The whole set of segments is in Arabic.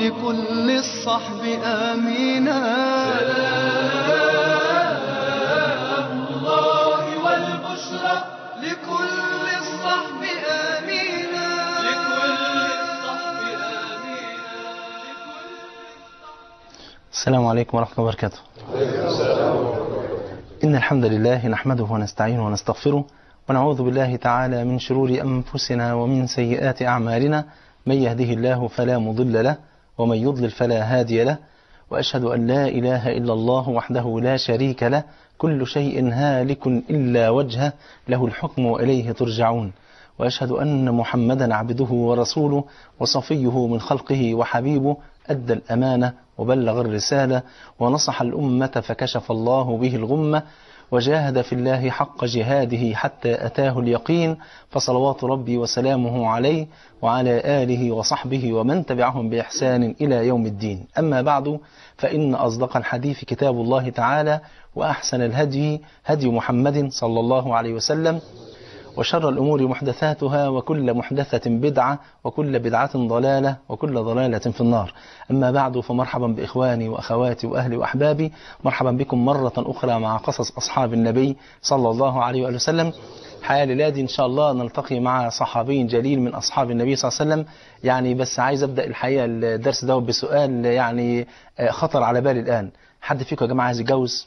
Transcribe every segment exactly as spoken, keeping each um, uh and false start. لكل الصحب آمينا. سلام الله والبشرى لكل الصحب آمينا. لكل الصحب آمينا. السلام عليكم ورحمة الله وبركاته. عليكم السلام ورحمة الله وبركاته. إن الحمد لله نحمده ونستعينه ونستغفره ونعوذ بالله تعالى من شرور أنفسنا ومن سيئات أعمالنا، من يهده الله فلا مضل له ومن يضلل فلا هادي له، وأشهد أن لا إله إلا الله وحده لا شريك له، كل شيء هالك إلا وجهه، له الحكم وإليه ترجعون، وأشهد أن محمدا عبده ورسوله وصفيه من خلقه وحبيبه، أدى الأمانة وبلغ الرسالة ونصح الأمة فكشف الله به الغمة، وجاهد في الله حق جهاده حتى أتاه اليقين، فصلوات ربي وسلامه عليه وعلى آله وصحبه ومن تبعهم بإحسان إلى يوم الدين. أما بعد، فإن أصدق الحديث كتاب الله تعالى، وأحسن الهدي هدي محمد صلى الله عليه وسلم، وشر الأمور محدثاتها، وكل محدثة بدعة، وكل بدعة ضلالة، وكل ضلالة في النار. أما بعد، فمرحبا بإخواني وأخواتي وأهلي وأحبابي، مرحبا بكم مرة أخرى مع قصص أصحاب النبي صلى الله عليه وآله وسلم. حيال الادي إن شاء الله نلتقي مع صحابي جليل من أصحاب النبي صلى الله عليه وسلم. يعني بس عايز أبدأ الحقيقة الدرس ده بسؤال يعني خطر على بالي الآن. حد فيكم يا جماعة عايز يتجوز؟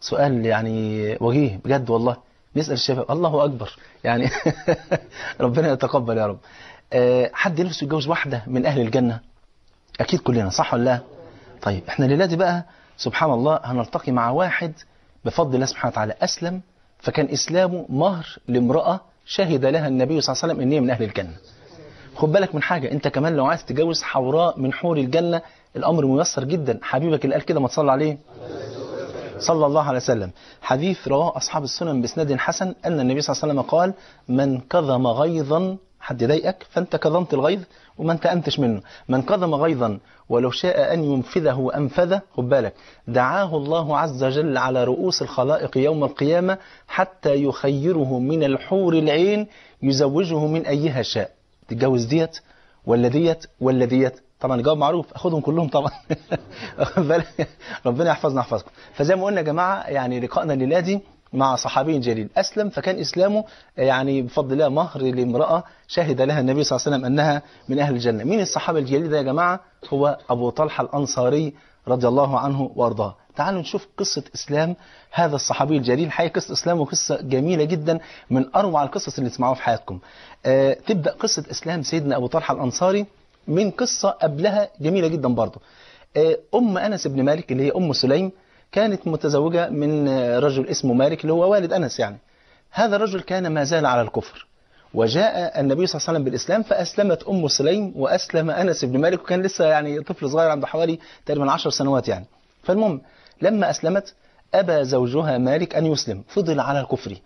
سؤال يعني وجيه بجد والله. نسأل الشباب، الله أكبر يعني ربنا يتقبل يا رب. أه حد نفسه يتجوز واحدة من أهل الجنة؟ أكيد كلنا، صح ولا لا؟ طيب احنا الليلة دي بقى سبحان الله هنلتقي مع واحد بفضل الله سبحانه وتعالى أسلم، فكان إسلامه مهر لامرأة شهد لها النبي صلى الله عليه وسلم إن هي من أهل الجنة. خد بالك من حاجة، أنت كمان لو عايز تتجوز حوراء من حور الجنة الأمر ميسر جدا. حبيبك اللي قال كده ما تصلى عليه صلى الله عليه وسلم. حديث رواه أصحاب السنن بإسناد حسن أن النبي صلى الله عليه وسلم قال: من كظم غيظا، حد ضايقك فأنت كظمت الغيظ وما انتقمتش منه، من كظم غيظا ولو شاء أن ينفذه أنفذه، خد بالك، دعاه الله عز وجل على رؤوس الخلائق يوم القيامة حتى يخيره من الحور العين يزوجه من أيها شاء. تتجوز ديت ولا ديت ولا ديت؟ طبعا الجواب معروف، اخدهم كلهم طبعا ربنا يحفظنا يحفظكم. فزي ما قلنا يا جماعه، يعني لقائنا الليله دي مع صحابي جليل اسلم، فكان اسلامه يعني بفضل الله مهر لامراه شهد لها النبي صلى الله عليه وسلم انها من اهل الجنه. مين الصحابي الجليل ده يا جماعه؟ هو ابو طلحه الانصاري رضي الله عنه وارضاه. تعالوا نشوف قصه اسلام هذا الصحابي الجليل. حقيقه قصه اسلامه قصه جميله جدا، من اروع القصص اللي تسمعوها في حياتكم. آه تبدا قصه اسلام سيدنا ابو طلحه الانصاري من قصة قبلها جميلة جدا برضو. أم أنس بن مالك اللي هي أم سليم كانت متزوجة من رجل اسمه مالك اللي هو والد أنس. يعني هذا الرجل كان ما زال على الكفر، وجاء النبي صلى الله عليه وسلم بالإسلام فأسلمت أم سليم وأسلم أنس بن مالك، وكان لسه يعني طفل صغير عنده حوالي تقريبا عشر سنوات يعني. فالمهم لما أسلمت أبى زوجها مالك أن يسلم، فضل على الكفر.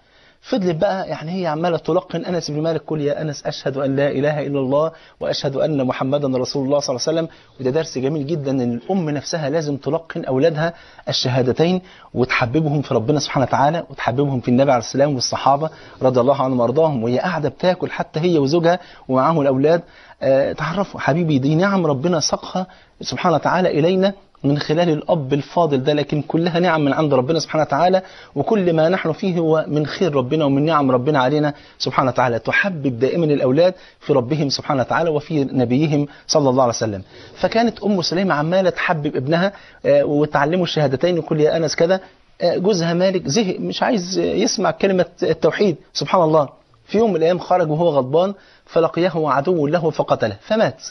فضلت بقى يعني هي عماله تلقن انس بن مالك: قل يا انس اشهد ان لا اله الا الله واشهد ان محمدا رسول الله صلى الله عليه وسلم. وده درس جميل جدا ان الام نفسها لازم تلقن اولادها الشهادتين وتحببهم في ربنا سبحانه وتعالى، وتحببهم في النبي عليه السلام والصحابه رضي الله عنهم وارضاهم. وهي قاعده بتاكل حتى هي وزوجها ومعاهم الاولاد. أه تعرفوا حبيبي، دي نعم ربنا ساقها سبحانه وتعالى الينا من خلال الأب الفاضل ده، لكن كلها نعم من عند ربنا سبحانه وتعالى، وكل ما نحن فيه هو من خير ربنا ومن نعم ربنا علينا سبحانه وتعالى. تحبب دائما الأولاد في ربهم سبحانه وتعالى وفي نبيهم صلى الله عليه وسلم. فكانت أم سليمة عمالة تحبب ابنها وتعلمه الشهادتين وكل يا أنس كذا. جوزها مالك زهق، مش عايز يسمع كلمة التوحيد. سبحان الله، في يوم من الأيام خرج وهو غضبان فلقيه عدو له فقتله فمات.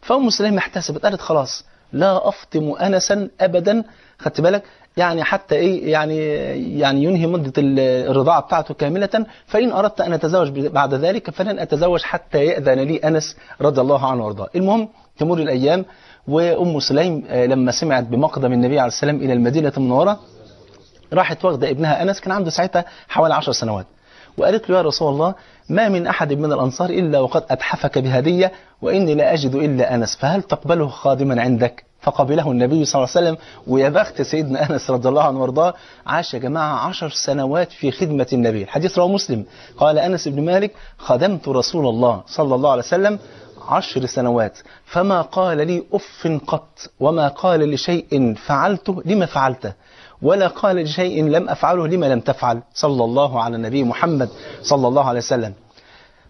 فأم سليمة احتسبت، قالت خلاص لا أفطم أنسا أبدا، خدت بالك يعني حتى إيه يعني يعني ينهي مدة الرضاعة بتاعته كاملة، فإن أردت أن أتزوج بعد ذلك فلن أتزوج حتى يأذن لي أنس رضي الله عنه وارضاه. المهم تمر الأيام، وأم سليم لما سمعت بمقدم النبي عليه السلام إلى المدينة المنورة راحت واخدة ابنها أنس، كان عنده ساعتها حوالي عشر سنوات، وقالت له: يا رسول الله، ما من أحد من الأنصار إلا وقد أتحفك بهدية، وإني لا أجد إلا أنس، فهل تقبله خادما عندك؟ فقبله النبي صلى الله عليه وسلم. ويا بخت سيدنا أنس رضي الله عنه وارضاه، عاش يا جماعة عشر سنوات في خدمة النبي. الحديث رواه مسلم. قال أنس بن مالك: خدمت رسول الله صلى الله عليه وسلم عشر سنوات فما قال لي أف قط، وما قال لشيء فعلته لما فعلته، ولا قال لشيء لم أفعله لما لم تفعل، صلى الله على النبي محمد صلى الله عليه وسلم.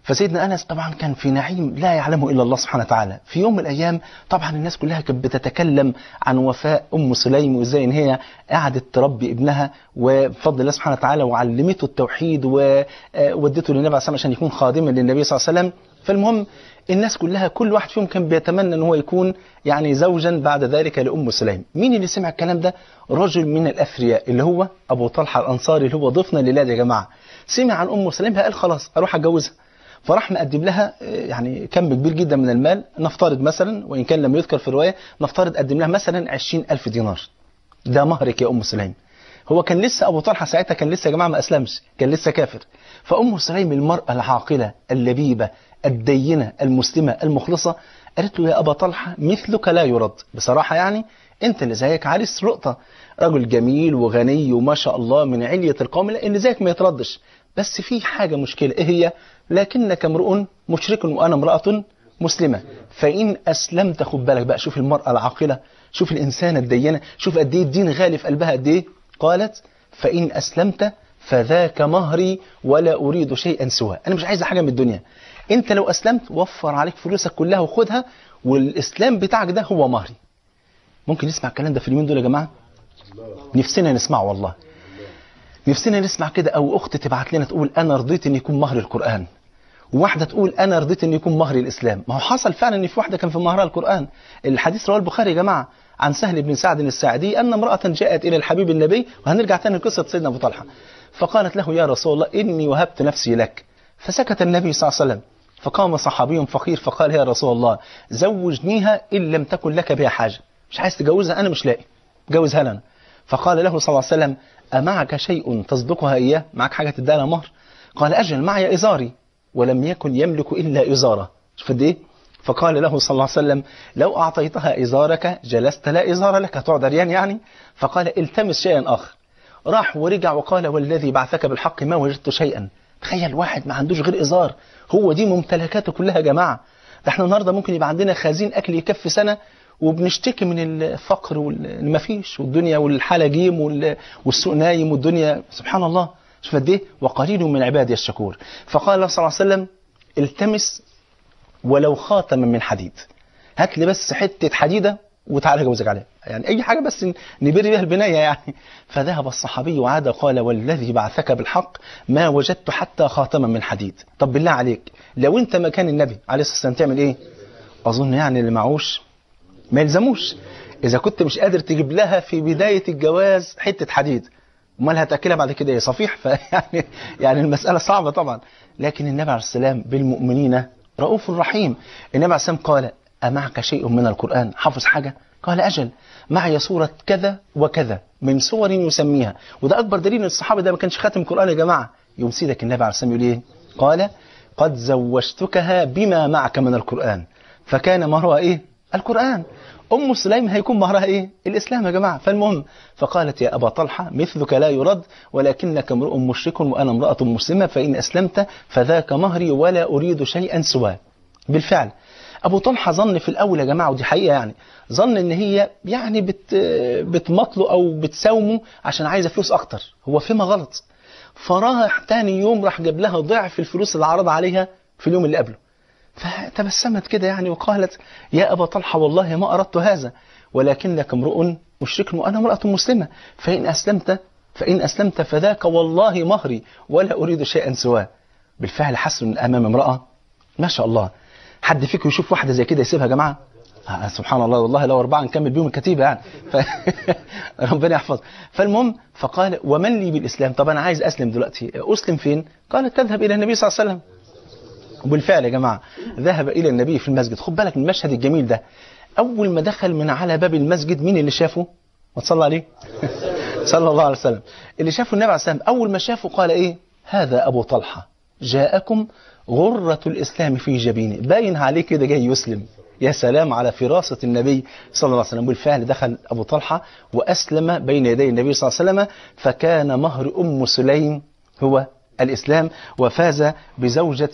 فسيدنا أنس طبعا كان في نعيم لا يعلمه إلا الله سبحانه وتعالى. في يوم من الأيام طبعا الناس كلها كانت بتتكلم عن وفاء أم سليم وإزاي إن هي قعدت تربي ابنها وبفضل الله سبحانه وتعالى وعلمته التوحيد وودته للنبي عليه الصلاة عشان يكون خادما للنبي صلى الله عليه وسلم. فالمهم الناس كلها كل واحد فيهم كان بيتمنى ان هو يكون يعني زوجا بعد ذلك لأم سليم. مين اللي سمع الكلام ده؟ رجل من الأثرياء اللي هو أبو طلحة الأنصاري اللي هو ضيفنا لله يا جماعة. سمع عن أم سليم قال خلاص أروح أتجوزها، فراح مقدم لها يعني كم كبير جدا من المال، نفترض مثلا وإن كان لم يذكر في الرواية نفترض قدم لها مثلا عشرين ألف دينار، ده مهرك يا أم سليم. هو كان لسه أبو طلحة ساعتها كان لسه يا جماعة ما أسلمش، كان لسه كافر. فأم سليم المرأة العاقلة اللبيبة الدينة المسلمة المخلصة قالت له يا أبا طلحة مثلك لا يرد، بصراحة يعني أنت اللي زيك عريس لقطة، رجل جميل وغني وما شاء الله من علية القوم، اللي زيك ما يتردش، بس في حاجة مشكلة. إيه هي؟ لكنك امرؤ مشرك وأنا امرأة مسلمة فإن أسلمت. خد بالك بقى، شوف المرأة العاقلة، شوف الإنسانة الدينة، شوف قد إيه الدين غالي في قلبها قد إيه. قالت فإن أسلمت فذاك مهري ولا أريد شيئا سواه، أنا مش عايزة حاجة من الدنيا، أنت لو أسلمت وفر عليك فلوسك كلها وخدها والإسلام بتاعك ده هو مهري. ممكن نسمع الكلام ده في اليومين دول يا جماعة؟ نفسنا نسمعه والله، نفسنا نسمع كده. أو أخت تبعت لنا تقول أنا رضيت إن يكون مهر القرآن، وواحدة تقول أنا رضيت إن يكون مهر الإسلام. ما هو حصل فعلا إن في واحدة كان في مهرها القرآن. الحديث رواه البخاري يا جماعة عن سهل بن سعد الساعدي أن امرأة جاءت إلى الحبيب النبي، وهنرجع تاني لقصة سيدنا أبو طلحة، فقالت له يا رسول الله إني وهبت نفسي لك، فسكت النبي صلى الله عليه وسلم. فقام صحابي فقير فقال يا رسول الله زوجنيها إن لم تكن لك بها حاجة، مش عايز تجوزها أنا مش لاقي، جوزها لنا. فقال له صلى الله عليه وسلم أمعك شيء تصدقها إياه، معك حاجة تديها لها مهر؟ قال أجل معي إزاري، ولم يكن يملك إلا إزارة. شوف قد إيه. فقال له صلى الله عليه وسلم لو أعطيتها إزارك جلست لا إزار لك، هتقعد عريان يعني. فقال التمس شيئا آخر. راح ورجع وقال والذي بعثك بالحق ما وجدت شيئا. تخيل واحد ما عندوش غير إزار، هو دي ممتلكاته كلها يا جماعة. ده احنا النهارده ممكن يبقى عندنا خزين أكل يكفي سنة وبنشتكي من الفقر والمفيش والدنيا والحالة جيم والسوق نايم والدنيا سبحان الله. شوف قد ايه. وقليل من عبادي الشكور. فقال الله صلى الله عليه وسلم التمس ولو خاتما من حديد، هات لي بس حتة حديدة وتعالى اجوزك عليها، يعني أي حاجة بس نبر بيها البناية يعني. فذهب الصحابي وعاد قال والذي بعثك بالحق ما وجدت حتى خاتما من حديد. طب بالله عليك لو أنت مكان النبي عليه الصلاة والسلام تعمل إيه؟ أظن يعني اللي معوش ما يلزموش. إذا كنت مش قادر تجيب لها في بداية الجواز حتة حديد، أمال هتأكلها بعد كده يا صفيح؟ فيعني يعني المسألة صعبة طبعا. لكن النبي عليه السلام بالمؤمنين رؤوف رحيم. النبي عليه السلام قال أمعك شيء من القرآن، حافظ حاجة؟ قال أجل معي صورة كذا وكذا من صور يسميها. وده أكبر دليل إن الصحابة ده ما كانش خاتم قرآن يا جماعة. يوم سيدك النبي عليه السلام يقول إيه؟ قال قد زوجتكها بما معك من القرآن، فكان مهرها إيه؟ القرآن. أم سليم هيكون مهرها إيه؟ الإسلام يا جماعة. فالمهم فقالت يا أبا طلحة مثلك لا يرد، ولكنك امرؤ مشرك وأنا امرأة مسلمة فإن أسلمت فذاك مهري ولا أريد شيئا سواه. بالفعل أبو طلحة ظن في الأول يا جماعة، ودي حقيقة يعني، ظن إن هي يعني بت بتمطله أو بتساومه عشان عايزة فلوس أكتر. هو فيما غلط. فراح تاني يوم راح جاب لها ضعف الفلوس اللي عرض عليها في اليوم اللي قبله. فتبسمت كده يعني وقالت يا أبا طلحة والله ما أردت هذا، ولكنك امرؤ مشرك وأنا امرأة مسلمة فإن أسلمت فإن أسلمت فذاك والله مهري ولا أريد شيئا سواه. بالفعل حسن أمام امرأة ما شاء الله. حد فيكم يشوف واحدة زي كده يسيبها يا جماعة؟ آه سبحان الله والله لو أربعة نكمل بيهم الكتيبة يعني ف... ربنا يحفظ. فالمهم فقال ومن لي بالإسلام؟ طب أنا عايز أسلم دلوقتي، أسلم فين؟ قالت تذهب إلى النبي صلى الله عليه وسلم. وبالفعل يا جماعة ذهب إلى النبي في المسجد. خد بالك من المشهد الجميل ده. أول ما دخل من على باب المسجد مين اللي شافه؟ ما تصلى عليه صلى الله عليه وسلم. اللي شافه النبي عليه السلام. أول ما شافه قال إيه؟ هذا أبو طلحة جاءكم غرة الإسلام في جبينه. باين عليه كده جاي يسلم. يا سلام على فراسة النبي صلى الله عليه وسلم. بالفعل دخل أبو طلحة وأسلم بين يدي النبي صلى الله عليه وسلم. فكان مهر أم سليم هو الإسلام وفاز بزوجة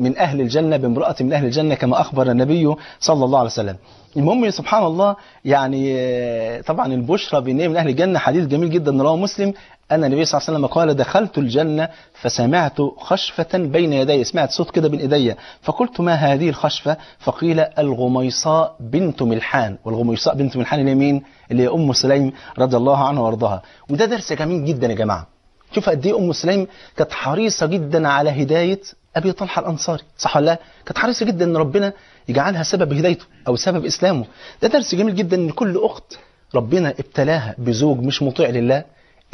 من أهل الجنة، بامرأة من أهل الجنة كما أخبر النبي صلى الله عليه وسلم. المهم سبحان الله، يعني طبعا البشرى بأن من أهل الجنة حديث جميل جدا رواه مسلم أن النبي صلى الله عليه وسلم قال: دخلت الجنة فسمعت خشفة بين يدي، سمعت صوت كده بين إيدي، فقلت: ما هذه الخشفة؟ فقيل: الغميصاء بنت ملحان. والغميصاء بنت ملحان اللي مين؟ اللي هي أم سليم رضي الله عنها وارضاها. وده درس جميل جدا يا جماعة. شوف قد إيه أم سليم كانت حريصة جدا على هداية أبي طلحة الأنصاري، صح ولا لا؟ كانت حريصة جدا إن ربنا يجعلها سبب هدايته أو سبب إسلامه. ده درس جميل جدا إن كل أخت ربنا ابتلاها بزوج مش مطيع لله،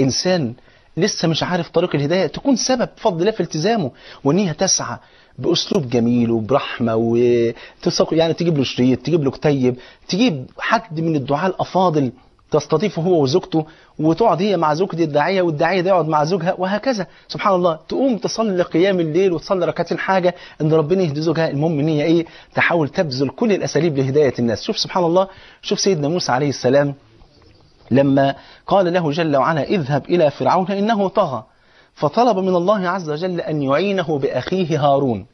إنسان لسه مش عارف طريق الهداية، تكون سبب بفضل الله في التزامه، وإنها تسعى بأسلوب جميل وبرحمة، وتسوق يعني تجيب له شريط، تجيب له كتيب، تجيب حد من الدعاء الأفاضل تستضيفه هو وزوجته، وتقعد هي مع زوجته الداعية، والداعية ده يقعد مع زوجها، وهكذا. سبحان الله، تقوم تصلي قيام الليل وتصلي ركعتين حاجة إن ربنا يهدي زوجها. المهم إن هي إيه؟ تحاول تبذل كل الأساليب لهداية الناس. شوف سبحان الله، شوف سيدنا موسى عليه السلام لما قال له جل وعلا: اذهب إلى فرعون إنه طغى، فطلب من الله عز وجل أن يعينه بأخيه هارون،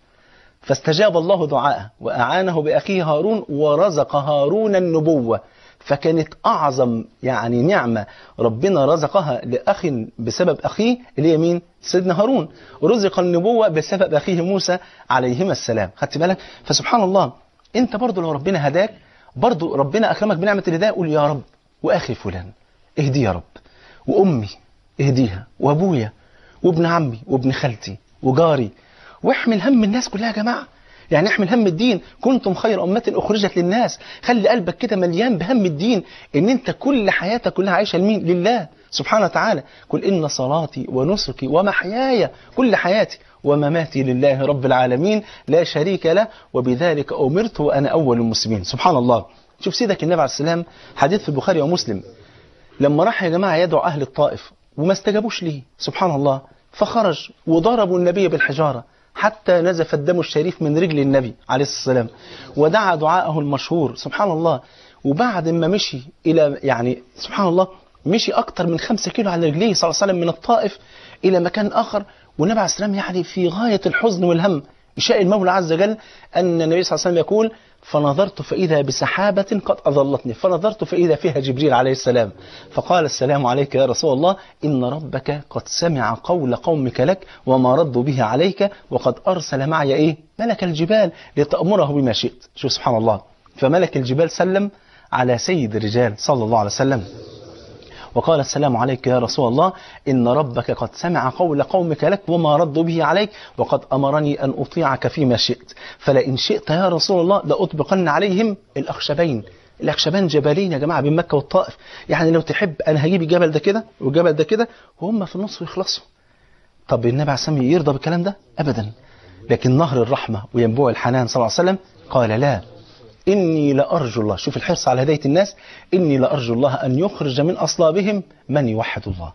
فاستجاب الله دعاءه وأعانه بأخيه هارون ورزق هارون النبوة. فكانت أعظم يعني نعمة ربنا رزقها لأخ بسبب أخيه اللي هي مين؟ سيدنا هارون. رزق النبوة بسبب أخيه موسى عليهما السلام. خدت بالك؟ فسبحان الله، أنت برضو لو ربنا هداك، برضو ربنا أكرمك بنعمة الهداية، قول: يا رب وأخي فلان اهدي يا رب، وأمي اهديها، وأبويا، وابن عمي، وابن خالتي، وجاري. واحمل هم الناس كلها يا جماعة، يعني احمل هم الدين. كنتم خير أمة أخرجت للناس. خلي قلبك كده مليان بهم الدين، إن أنت كل حياتك كلها عايشة لمين؟ لله سبحانه وتعالى. قل: إن صلاتي ونسكي ومحياي، كل حياتي ومماتي لله رب العالمين لا شريك له، وبذلك أمرت وأنا أول المسلمين. سبحان الله. شوف سيدك النبي عليه السلام، حديث في البخاري ومسلم، لما راح يا جماعة يدعو أهل الطائف وما استجابوش ليه سبحان الله، فخرج وضربوا النبي بالحجارة حتى نزف الدم الشريف من رجل النبي عليه السلام، ودعا دعاءه المشهور سبحان الله. وبعد ما مشي إلى يعني سبحان الله، مشي أكتر من خمسة كيلو على رجليه صلى الله عليه وسلم من الطائف إلى مكان آخر، والنبي عليه السلام يعني في غاية الحزن والهم. يشاء المولى عز وجل أن النبي صلى الله عليه وسلم يقول: فنظرت فإذا بسحابة قد أظلتني، فنظرت فإذا فيها جبريل عليه السلام، فقال: السلام عليك يا رسول الله، إن ربك قد سمع قول قومك لك وما ردوا به عليك، وقد أرسل معي إيه؟ ملك الجبال لتأمره بما شئت. شوف سبحان الله، فملك الجبال سلم على سيد الرجال صلى الله عليه وسلم وقال: السلام عليك يا رسول الله، إن ربك قد سمع قول قومك لك وما ردوا به عليك، وقد أمرني أن أطيعك فيما شئت، فلئن شئت يا رسول الله لأطبقن عليهم الأخشبين. الأخشبان جبلين يا جماعة بين مكة والطائف، يعني لو تحب أنا هجيب الجبل ده كده والجبل ده كده وهم في النص ويخلصوا. طب النبي عليه السلام يرضى بالكلام ده؟ أبدا. لكن نهر الرحمة وينبوع الحنان صلى الله عليه وسلم قال: لا، إني لأرجو الله. شوف الحرص على هداية الناس. إني لأرجو الله أن يخرج من أصلابهم من يوحد الله.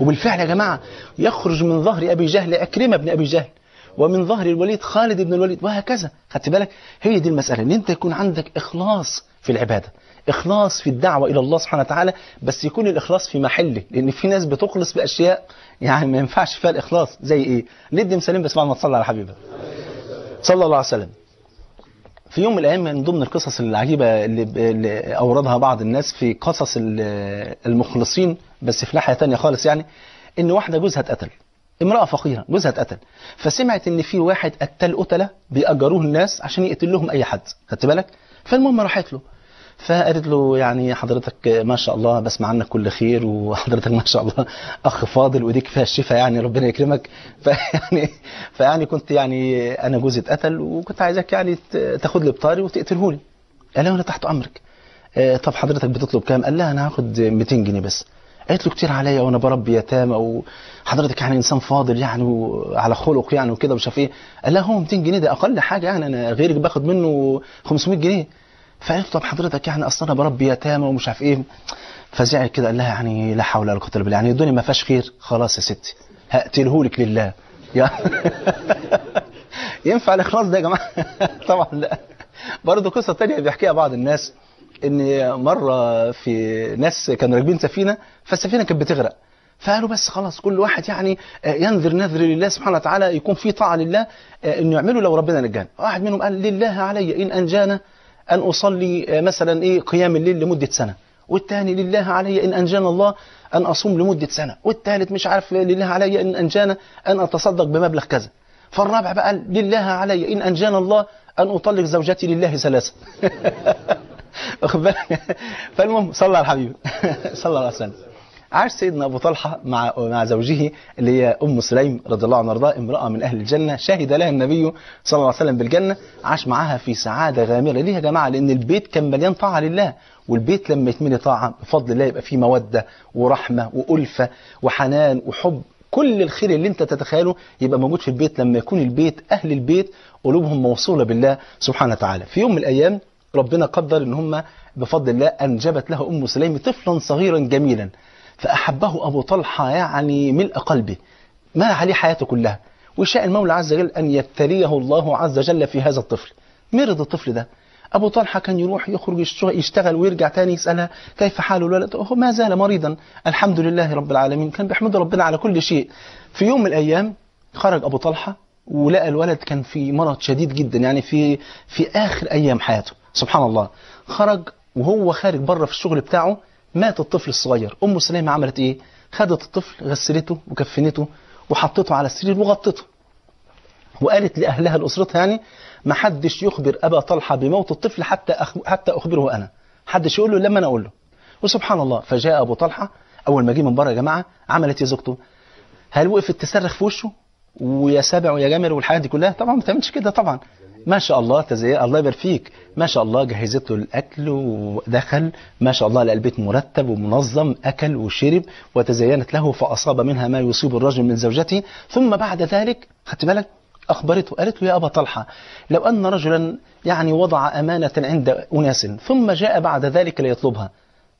وبالفعل يا جماعة يخرج من ظهر أبي جهل عكرمة بن أبي جهل، ومن ظهر الوليد خالد بن الوليد، وهكذا. خدت بالك؟ هي دي المسألة، إن أنت يكون عندك إخلاص في العبادة، إخلاص في الدعوة إلى الله سبحانه وتعالى، بس يكون الإخلاص في محله، لأن في ناس بتخلص بأشياء يعني ما ينفعش فيها الإخلاص. زي إيه؟ ندي مسلم بس بعد ما تصلي على حبيبه صلى الله عليه وسلم. في يوم من الأيام من ضمن القصص العجيبة اللي أوردها بعض الناس في قصص المخلصين، بس في ناحية تانية خالص، يعني إن واحدة جوزها اتقتل، امرأة فقيرة جوزها اتقتل، فسمعت إن في واحد قتل قتلة بيأجروه الناس عشان يقتل لهم أي حد. خدت بالك؟ فالمهم راحت له فقالت له: يعني حضرتك ما شاء الله بسمع عنك كل خير، وحضرتك ما شاء الله أخ فاضل وديك فيها الشفاء، يعني ربنا يكرمك، فيعني فيعني كنت يعني أنا جوزي اتقتل وكنت عايزك يعني تاخد لي بطاري وتقتله لي. قال له: أنا تحت أمرك. آه طب حضرتك بتطلب كام؟ قال لها: أنا هاخد مئتين جنيه بس. قالت له: كتير عليا وأنا بربي يتامى، وحضرتك يعني إنسان فاضل يعني وعلى خلق يعني وكده ومش عارف إيه. قال لها: هو مئتين جنيه ده أقل حاجة، يعني أنا غيرك باخد منه خمسمئة جنيه. فقالت: طب حضرتك يعني اصل انا بربي يتامى ومش عارف ايه. فزعل كده قال لها: يعني لا حول ولا قوه الا بالله، يعني الدنيا ما فيهاش خير، خلاص يا ستي هقتلهولك لله. ينفع الاخلاص ده يا جماعه؟ طبعا لا. برضه قصه ثانيه بيحكيها بعض الناس، ان مره في ناس كانوا راكبين سفينه، فالسفينه كانت بتغرق، فقالوا بس خلاص كل واحد يعني ينذر نذر لله سبحانه وتعالى، يكون في طاعة لله انه يعمله لو ربنا نجانا. واحد منهم قال لله علي ان انجانا ان اصلي مثلا ايه قيام الليل لمدة سنة، والثاني لله علي ان انجانا الله ان اصوم لمدة سنة، والثالث مش عارف لله علي ان انجانا ان اتصدق بمبلغ كذا، فالرابع بقى لله علي ان انجانا الله ان اطلق زوجتي لله ثلاثة. فالمهم صلى على الحبيب صلى الله عليه وسلم. عاش سيدنا أبو طلحة مع مع زوجه اللي هي أم سليم رضي الله عنها وارضاها، امرأة من أهل الجنة، شهد لها النبي صلى الله عليه وسلم بالجنة، عاش معها في سعادة غامرة. ليه يا جماعة؟ لأن البيت كان مليان طاعة لله، والبيت لما يتملي طاعة بفضل الله يبقى فيه مودة ورحمة وألفة وحنان وحب، كل الخير اللي انت تتخيله يبقى موجود في البيت لما يكون البيت أهل البيت قلوبهم موصولة بالله سبحانه وتعالى. في يوم من الأيام ربنا قدر ان هم بفضل الله أنجبت له أم سليم طفلا صغيرا جميلا، فأحبه أبو طلحة يعني ملء قلبه، ما عليه حياته كلها، وشاء المولى عز وجل أن يبتليه الله عز وجل في هذا الطفل. مرض الطفل ده، أبو طلحة كان يروح يخرج يشتغل ويرجع تاني، يسألها كيف حاله الولد، هو ما زال مريضا الحمد لله رب العالمين، كان بيحمد ربنا على كل شيء. في يوم من الأيام خرج أبو طلحة ولقى الولد كان في مرض شديد جدا، يعني في في آخر أيام حياته سبحان الله. خرج وهو خارج بره في الشغل بتاعه مات الطفل الصغير. أم سليم عملت إيه؟ خدت الطفل غسلته وكفنته وحطته على السرير وغطته، وقالت لأهلها لأسرتها يعني ما حدش يخبر أبا طلحة بموت الطفل حتى حتى أخبره أنا، حدش يقول له لما أنا أقول له. وسبحان الله، فجاء أبو طلحة أول ما جه من بره يا جماعة عملت يا زوجته، هل وقفت تصرخ في وشه ويا سابع ويا جامر والحياة دي كلها؟ طبعا ما تعملش كده طبعا، ما شاء الله تزيين الله يبارك فيك، ما شاء الله جهزته الأكل ودخل، ما شاء الله لقى البيت مرتب ومنظم، أكل وشرب وتزينت له، فأصاب منها ما يصيب الرجل من زوجته. ثم بعد ذلك خدت بالك أخبرته، قالت له يا أبا طلحة لو أن رجلا يعني وضع أمانة عند أناس ثم جاء بعد ذلك ليطلبها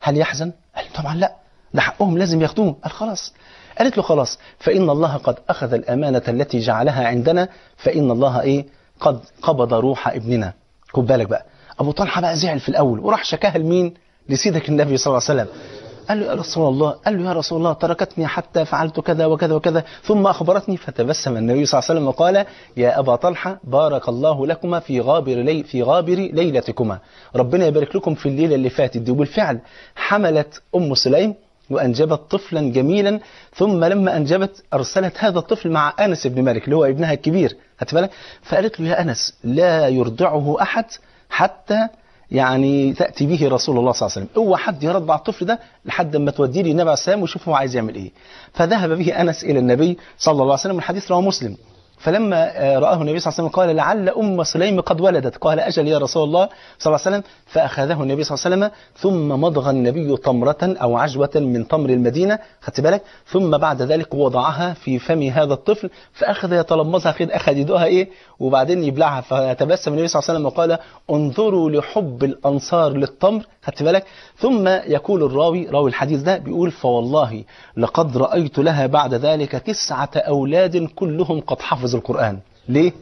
هل يحزن؟ قال طبعا لا، ده حقهم لازم ياخدوه. قال خلاص، قالت له خلاص فإن الله قد أخذ الأمانة التي جعلها عندنا، فإن الله إيه؟ قد قبض روح ابننا. خد بالك بقى، أبو طلحة بقى زعل في الأول وراح شكاها لمين؟ لسيدك النبي صلى الله عليه وسلم. قال له يا رسول الله، قال له يا رسول الله تركتني حتى فعلت كذا وكذا وكذا ثم أخبرتني. فتبسم النبي صلى الله عليه وسلم وقال يا أبا طلحة بارك الله لكما في غابر لي في غابر ليلتكما، ربنا يبارك لكم في الليلة اللي فاتت دي. وبالفعل حملت أم سليم وأنجبت طفلا جميلا، ثم لما أنجبت أرسلت هذا الطفل مع أنس بن مالك اللي هو ابنها الكبير، خدت بالك؟ فقالت له يا أنس لا يرضعه أحد حتى يعني تأتي به رسول الله صلى الله عليه وسلم، أوعى حد يرضع الطفل ده لحد ما توديه للنبي عليه السلام وشوف هو عايز يعمل إيه. فذهب به أنس إلى النبي صلى الله عليه وسلم، الحديث رواه مسلم. فلما رآه النبي صلى الله عليه وسلم قال لعل أم سليم قد ولدت، قال أجل يا رسول الله صلى الله عليه وسلم. فأخذه النبي صلى الله عليه وسلم، ثم مضغ النبي تمرة أو عجوة من تمر المدينة، خدت بالك؟ ثم بعد ذلك وضعها في فم هذا الطفل، فأخذ يتلمسها، أخذ يدوها إيه وبعدين يبلعها. فتبسم النبي صلى الله عليه وسلم وقال انظروا لحب الأنصار للتمر، خدت بالك؟ ثم يقول الراوي راوي الحديث ده بيقول فوالله لقد رأيت لها بعد ذلك تسعة أولاد كلهم قد حفظوا القرآن. ليه؟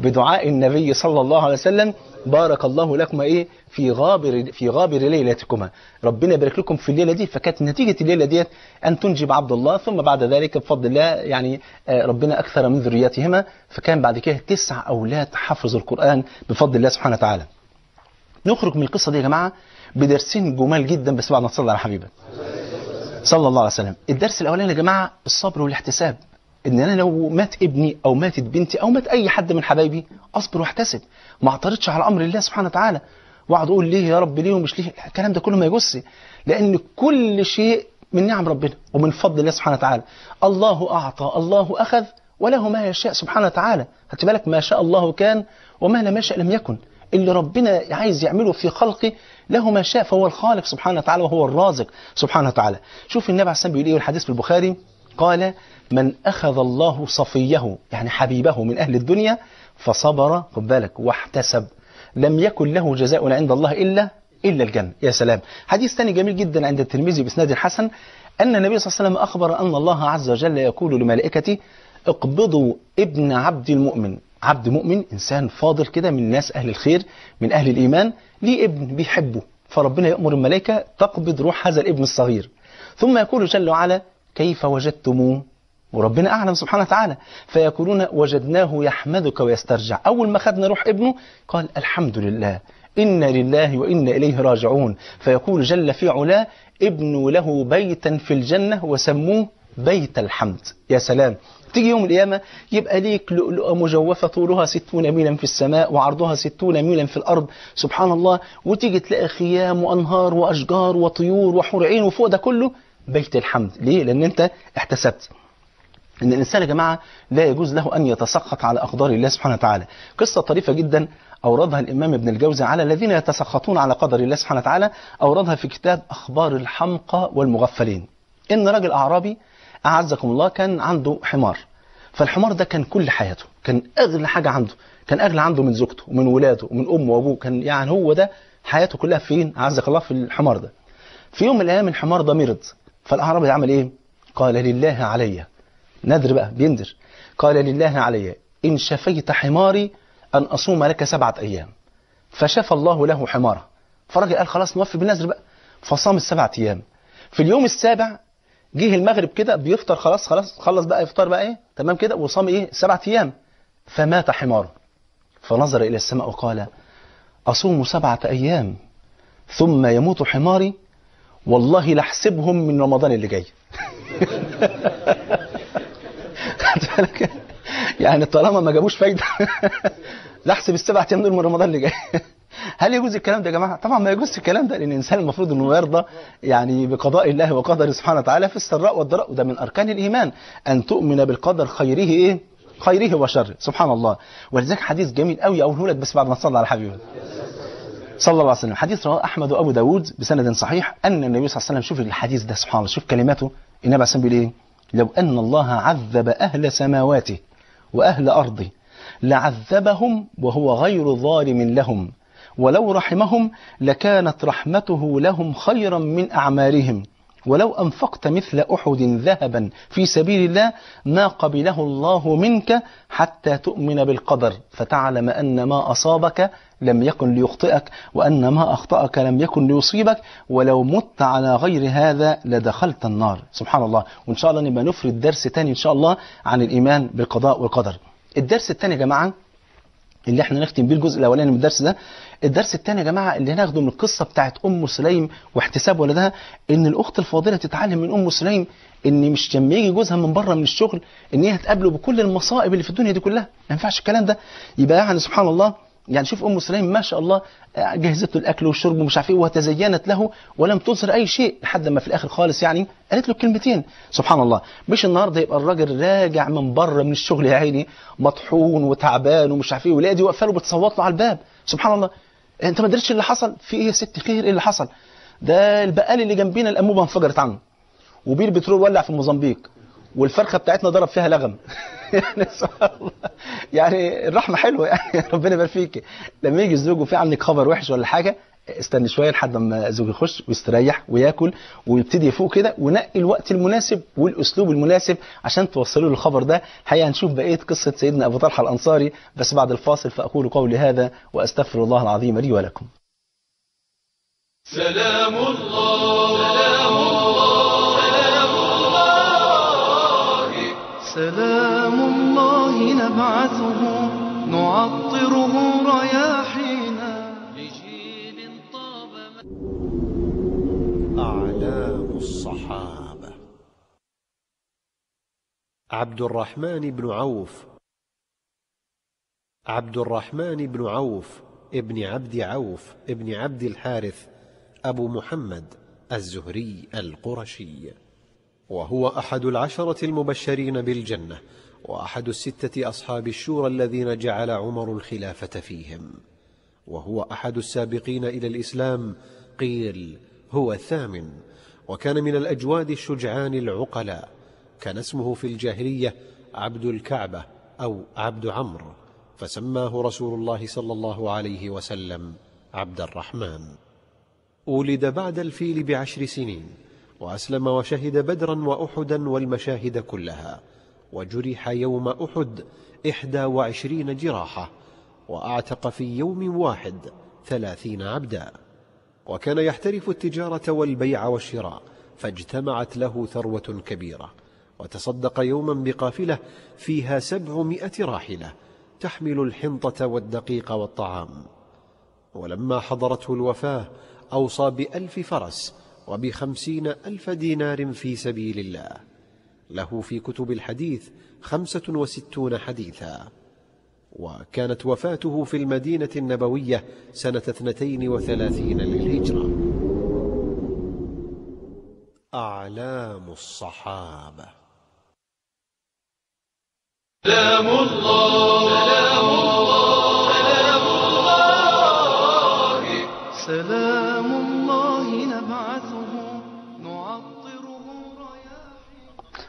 بدعاء النبي صلى الله عليه وسلم بارك الله لكم ايه في غابر في غابر ليلتكما، ربنا يبارك لكم في الليله دي. فكانت نتيجه الليله ديت ان تنجب عبد الله، ثم بعد ذلك بفضل الله يعني ربنا اكثر من ذرياتهما، فكان بعد كده تسع اولاد حفظوا القرآن بفضل الله سبحانه وتعالى. نخرج من القصه دي يا جماعه بدرسين جمال جدا بس بعد ما نصلي على حبيبنا صلى الله عليه وسلم. الدرس الاولاني يا جماعه الصبر والاحتساب، ان انا لو مات ابني او ماتت بنتي او مات اي حد من حبايبي اصبر واحتسب، ما اعترضش على امر الله سبحانه وتعالى واقعد اقول ليه يا رب ليه ومش ليه، الكلام ده كله ما يجوزش، لان كل شيء من نعم ربنا ومن فضل الله سبحانه وتعالى. الله اعطى الله اخذ وله ما يشاء سبحانه وتعالى، خدت بالك؟ ما شاء الله كان وما لم يشاء لم يكن. اللي ربنا عايز يعمله في خلقه له ما شاء، فهو الخالق سبحانه وتعالى وهو الرازق سبحانه وتعالى. شوف النبي عليه الصلاه والسلام بيقول ايه، والحديث في البخاري قال من أخذ الله صفيه يعني حبيبه من أهل الدنيا فصبر، خد بالك، واحتسب لم يكن له جزاء عند الله إلا إلا الجنة. يا سلام. حديث ثاني جميل جدا عند الترمذي بإسناد حسن، أن النبي صلى الله عليه وسلم أخبر أن الله عز وجل يقول لملائكته اقبضوا ابن عبد المؤمن، عبد مؤمن إنسان فاضل كده من الناس أهل الخير من أهل الإيمان، ليه ابن بيحبه، فربنا يأمر الملائكة تقبض روح هذا الابن الصغير. ثم يقول جل وعلا كيف وجدتموه؟ وربنا أعلم سبحانه وتعالى. فيقولون وجدناه يحمدك ويسترجع. أول ما خدنا روح ابنه قال الحمد لله إنا لله وإنا إليه راجعون. فيقول جل في علاه ابن له بيتا في الجنة وسموه بيت الحمد. يا سلام، تيجي يوم القيامة يبقى ليك لؤلؤة مجوفة طولها ستون ميلا في السماء وعرضها ستون ميلا في الأرض، سبحان الله، وتيجي تلاقي خيام وأنهار وأشجار وطيور وحور عين، وفوق ده كله بيت الحمد. ليه؟ لأن أنت احتسبت. إن الإنسان يا جماعة لا يجوز له أن يتسخط على أقدار الله سبحانه وتعالى. قصة طريفة جدا أوردها الإمام ابن الجوزي على الذين يتسخطون على قدر الله سبحانه وتعالى، أوردها في كتاب أخبار الحمقى والمغفلين. إن راجل أعرابي أعزكم الله كان عنده حمار، فالحمار ده كان كل حياته، كان أغلى حاجة عنده، كان أغلى عنده من زوجته ومن ولاده ومن أمه وأبوه، كان يعني هو ده حياته كلها فين؟ أعزك الله في الحمار ده. في يوم من الأيام الحمار ده مرض، فالأعرابي ده عمل إيه؟ قال لله علي، نذر بقى بينذر، قال لله علي إن شفيت حماري أن أصوم لك سبعة أيام. فشفى الله له حماره، فالراجل قال خلاص نوفي بالنذر بقى، فصام السبعة أيام. في اليوم السابع جه المغرب كده بيفطر، خلاص خلاص خلص بقى يفطر بقى ايه تمام كده، وصام ايه سبعة ايام. فمات حماره، فنظر الى السماء وقال اصوم سبعة ايام ثم يموت حماري، والله لحسبهم من رمضان اللي جاي. يعني طالما ما جابوش فايده لحسب السبعة ايام دول من رمضان اللي جاي. هل يجوز الكلام ده يا جماعه؟ طبعا ما يجوز الكلام ده، لان الانسان المفروض انه يرضى يعني بقضاء الله وقدره سبحانه وتعالى في السراء والضراء، وده من اركان الايمان ان تؤمن بالقدر خيره ايه؟ خيره وشره، سبحان الله. ولذلك حديث جميل قوي اقوله لك بس بعد ما تصلي على حبيبنا صلى الله عليه وسلم. حديث رواه احمد وابو داود بسند صحيح ان النبي صلى الله عليه وسلم، شوف الحديث ده سبحان الله، شوف كلماته النبي عليه بيقول ايه؟ لو ان الله عذب اهل سماواته واهل ارضه لعذبهم وهو غير ظالم لهم، ولو رحمهم لكانت رحمته لهم خيرا من أعمارهم، ولو أنفقت مثل أحد ذهبا في سبيل الله ما قبله الله منك حتى تؤمن بالقدر، فتعلم أن ما أصابك لم يكن ليخطئك، وأن ما أخطأك لم يكن ليصيبك، ولو مت على غير هذا لدخلت النار. سبحان الله. وإن شاء الله نبقى نفرد درس تاني إن شاء الله عن الإيمان بالقضاء والقدر. الدرس التاني يا جماعة اللي احنا نختم بيه الجزء الاولاني من الدرس ده، الدرس الثاني يا جماعه اللي هناخده من القصه بتاعت ام سليم واحتساب ولدها، ان الاخت الفاضله تتعلم من ام سليم ان مش لما يجي جوزها من بره من الشغل ان هي هتقابله بكل المصائب اللي في الدنيا دي كلها، ما ينفعش الكلام ده. يبقى يعني سبحان الله، يعني شوف ام سليم ما شاء الله جهزت له الاكل والشرب ومش عارف ايه، وتزينت له ولم تظهر اي شيء، لحد ما في الاخر خالص يعني قالت له كلمتين سبحان الله. مش النهارده يبقى الراجل راجع من بره من الشغل يا عيني مطحون وتعبان ومش عارف ايه، ولا دي واقفه له بتصوت له على الباب، سبحان الله انت ما ادريتش اللي حصل في ايه يا ست خير؟ ايه اللي حصل ده؟ البقال اللي جنبينا الانبوبه انفجرت عنه، وبير بترول ولع في موزمبيق، والفرخه بتاعتنا ضرب فيها لغم. يعني سبحان الله، يعني الرحمه حلوه يعني. ربنا يبارك فيك. لما يجي زوجه في عنك خبر وحش ولا حاجه، استنى شويه لحد ما زوجك يخش ويستريح وياكل ويبتدي يفوق كده، ونقي الوقت المناسب والاسلوب المناسب عشان توصلوا له الخبر ده. حقيقه هنشوف بقيه قصه سيدنا ابو طلحه الانصاري بس بعد الفاصل، فاقول قولي هذا واستغفر الله العظيم لي ولكم. سلام الله سلام الله سلام الله سلام الله نبعثه نعطره رياحينا لجيل طاب أعلام الصحابة. عبد الرحمن بن عوف عبد الرحمن بن عوف ابن عبد عوف ابن عبد الحارث أبو محمد الزهري القرشي، وهو أحد العشرة المبشرين بالجنة وأحد الستة أصحاب الشورى الذين جعل عمر الخلافة فيهم، وهو أحد السابقين إلى الإسلام، قيل هو الثامن، وكان من الأجواد الشجعان العقلاء. كان اسمه في الجاهلية عبد الكعبة أو عبد عمرو، فسماه رسول الله صلى الله عليه وسلم عبد الرحمن. ولد بعد الفيل بعشر سنين، وأسلم وشهد بدرا وأحدا والمشاهد كلها، وجرح يوم أحد إحدى وعشرين جراحة، وأعتق في يوم واحد ثلاثين عبدا، وكان يحترف التجارة والبيع والشراء، فاجتمعت له ثروة كبيرة، وتصدق يوما بقافلة فيها سبعمائة راحلة تحمل الحنطة والدقيق والطعام. ولما حضرته الوفاة أوصى بألف فرس وبخمسين ألف دينار في سبيل الله. له في كتب الحديث خمسة وستون حديثا. وكانت وفاته في المدينة النبوية سنة اثنتين وثلاثين للهجرة. أعلام الصحابة. سلام الله سلام الله سلام الله سلام الله نبعثه نعطره رياحه.